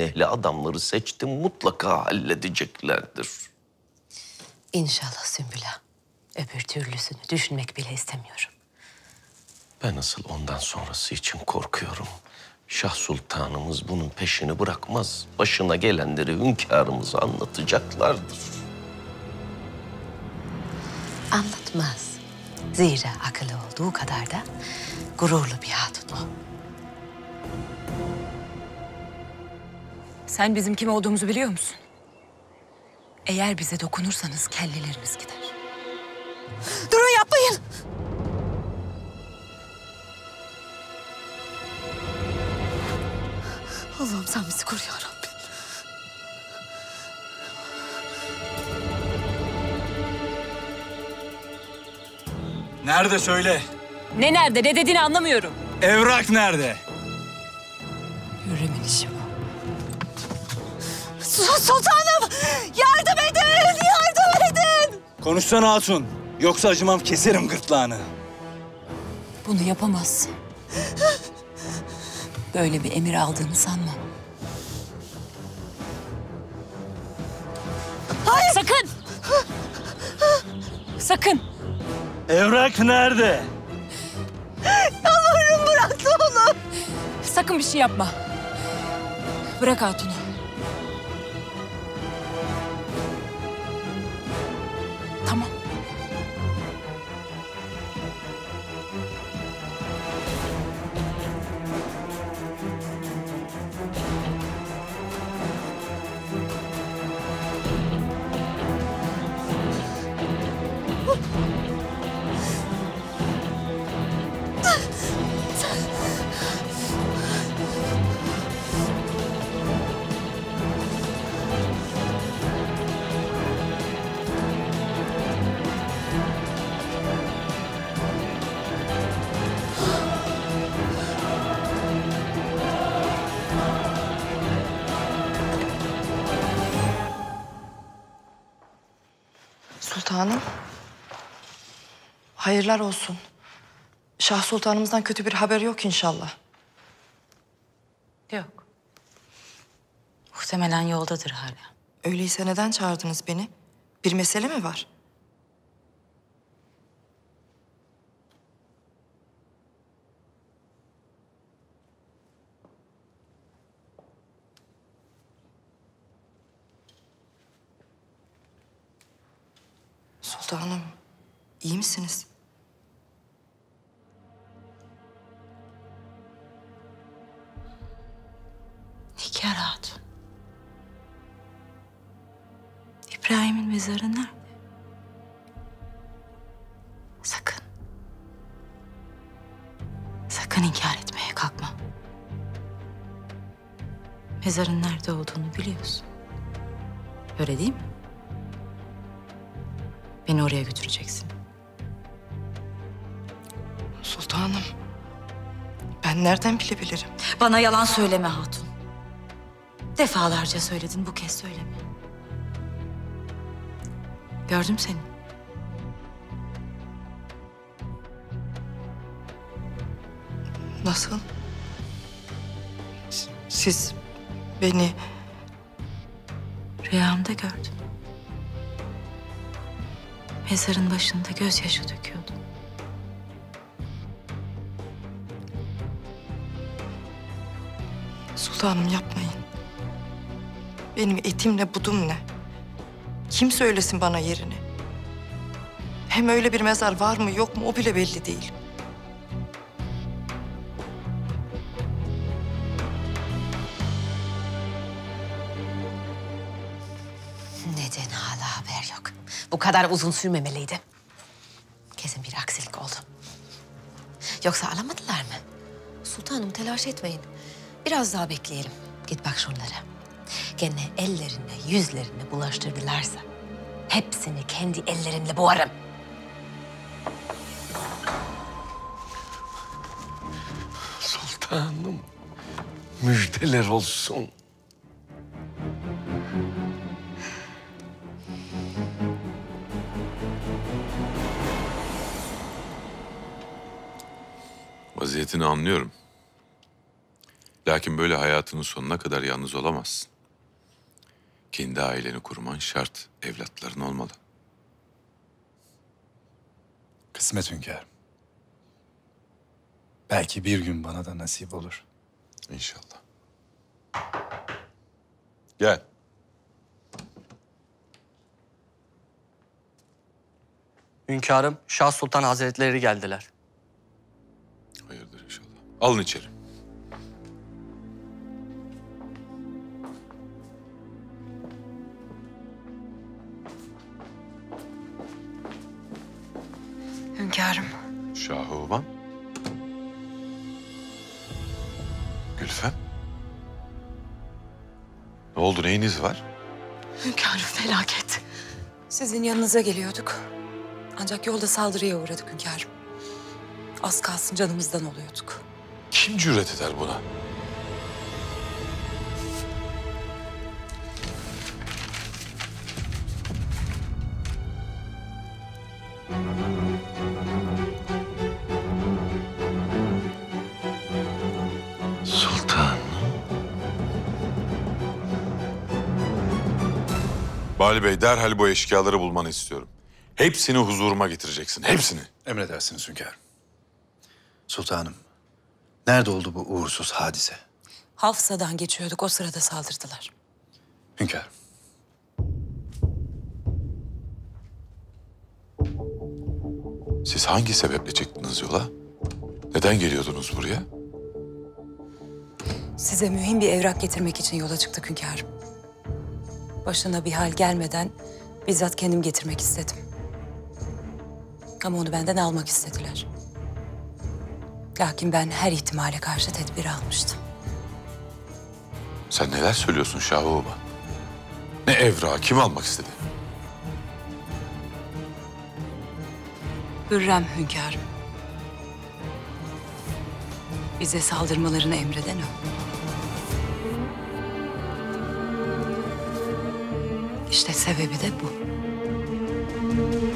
Ehli adamları seçtim, mutlaka halledeceklerdir. İnşallah Sümbüla. Öbür türlüsünü düşünmek bile istemiyorum. Ben asıl ondan sonrası için korkuyorum. Şah Sultanımız bunun peşini bırakmaz. Başına gelenleri hünkârımıza anlatacaklardır. Anlatmaz. Zira akıllı olduğu kadar da gururlu bir hatun o. Sen bizim kim olduğumuzu biliyor musun? Eğer bize dokunursanız kelleleriniz gider. Durun yapmayın! Allah'ım sen bizi koru ya Rabbim. Nerede söyle? Ne nerede? Ne dediğini anlamıyorum. Evrak nerede? Hürrem'in işi. Sultanım! Yardım edin! Yardım edin! Konuşsana hatun. Yoksa acımam, keserim gırtlağını. Bunu yapamazsın. Böyle bir emir aldığını sanmam. Hayır! Sakın! Sakın! Evrak nerede? Yalvarırım bırak onu! Sakın bir şey yapma. Bırak hatunu. Sultanım. Hayırlar olsun. Şah Sultanımızdan kötü bir haber yok inşallah. Yok. Muhtemelen yoldadır hala. Öyleyse neden çağırdınız beni? Bir mesele mi var? Sultanım, iyi misiniz? Nigar Hatun. İbrahim'in mezarı nerede? Sakın. Sakın inkar etmeye kalkma. Mezarın nerede olduğunu biliyorsun. Öyle değil mi? Beni oraya götüreceksin. Sultanım, ben nereden bilebilirim? Bana yalan söyleme Hatun. Defalarca söyledin, bu kez söyleme. Gördüm seni. Nasıl? Siz beni... Rüyamda gördüm. Mezarın başında gözyaşı döküyordum. Sultanım yapmayın. Benim etim ne, budum ne? Kim söylesin bana yerini? Hem öyle bir mezar var mı yok mu o bile belli değil. Bu kadar uzun sürmemeliydi. Kesin bir aksilik oldu. Yoksa alamadılar mı? Sultanım telaş etmeyin. Biraz daha bekleyelim. Git bak şunlara. Gene ellerine, yüzlerine bulaştırdılarsa... hepsini kendi ellerimle boğarım. Sultanım, müjdeler olsun. Vaziyetini anlıyorum. Lakin böyle hayatının sonuna kadar yalnız olamazsın. Kendi aileni kurman şart, evlatların olmalı. Kısmet hünkârım. Belki bir gün bana da nasip olur. İnşallah. Gel. Hünkârım, Şah Sultan Hazretleri geldiler. Hayırdır inşallah. Alın içeri. Hünkârım. Şahı babam. Gülfem. Ne oldu, neyiniz var? Hünkârım felaket. Sizin yanınıza geliyorduk. Ancak yolda saldırıya uğradık hünkârım. Az kalsın canımızdan oluyorduk. Kim cüret eder buna? Sultanım. Bali Bey, derhal bu eşkıyaları bulmanı istiyorum. Hepsini huzuruma getireceksin, hepsini. Emredersiniz hünkârım. Sultanım, nerede oldu bu uğursuz hadise? Hafsa'dan geçiyorduk, o sırada saldırdılar. Hünkârım. Siz hangi sebeple çıktınız yola? Neden geliyordunuz buraya? Size mühim bir evrak getirmek için yola çıktık hünkârım. Başına bir hal gelmeden bizzat kendim getirmek istedim. Ama onu benden almak istediler. Lakin ben her ihtimale karşı tedbir almıştım. Sen neler söylüyorsun Şahı Baba? Ne evrağı, kim almak istedi? Hürrem hünkârım. Bize saldırmalarını emreden o. İşte sebebi de bu.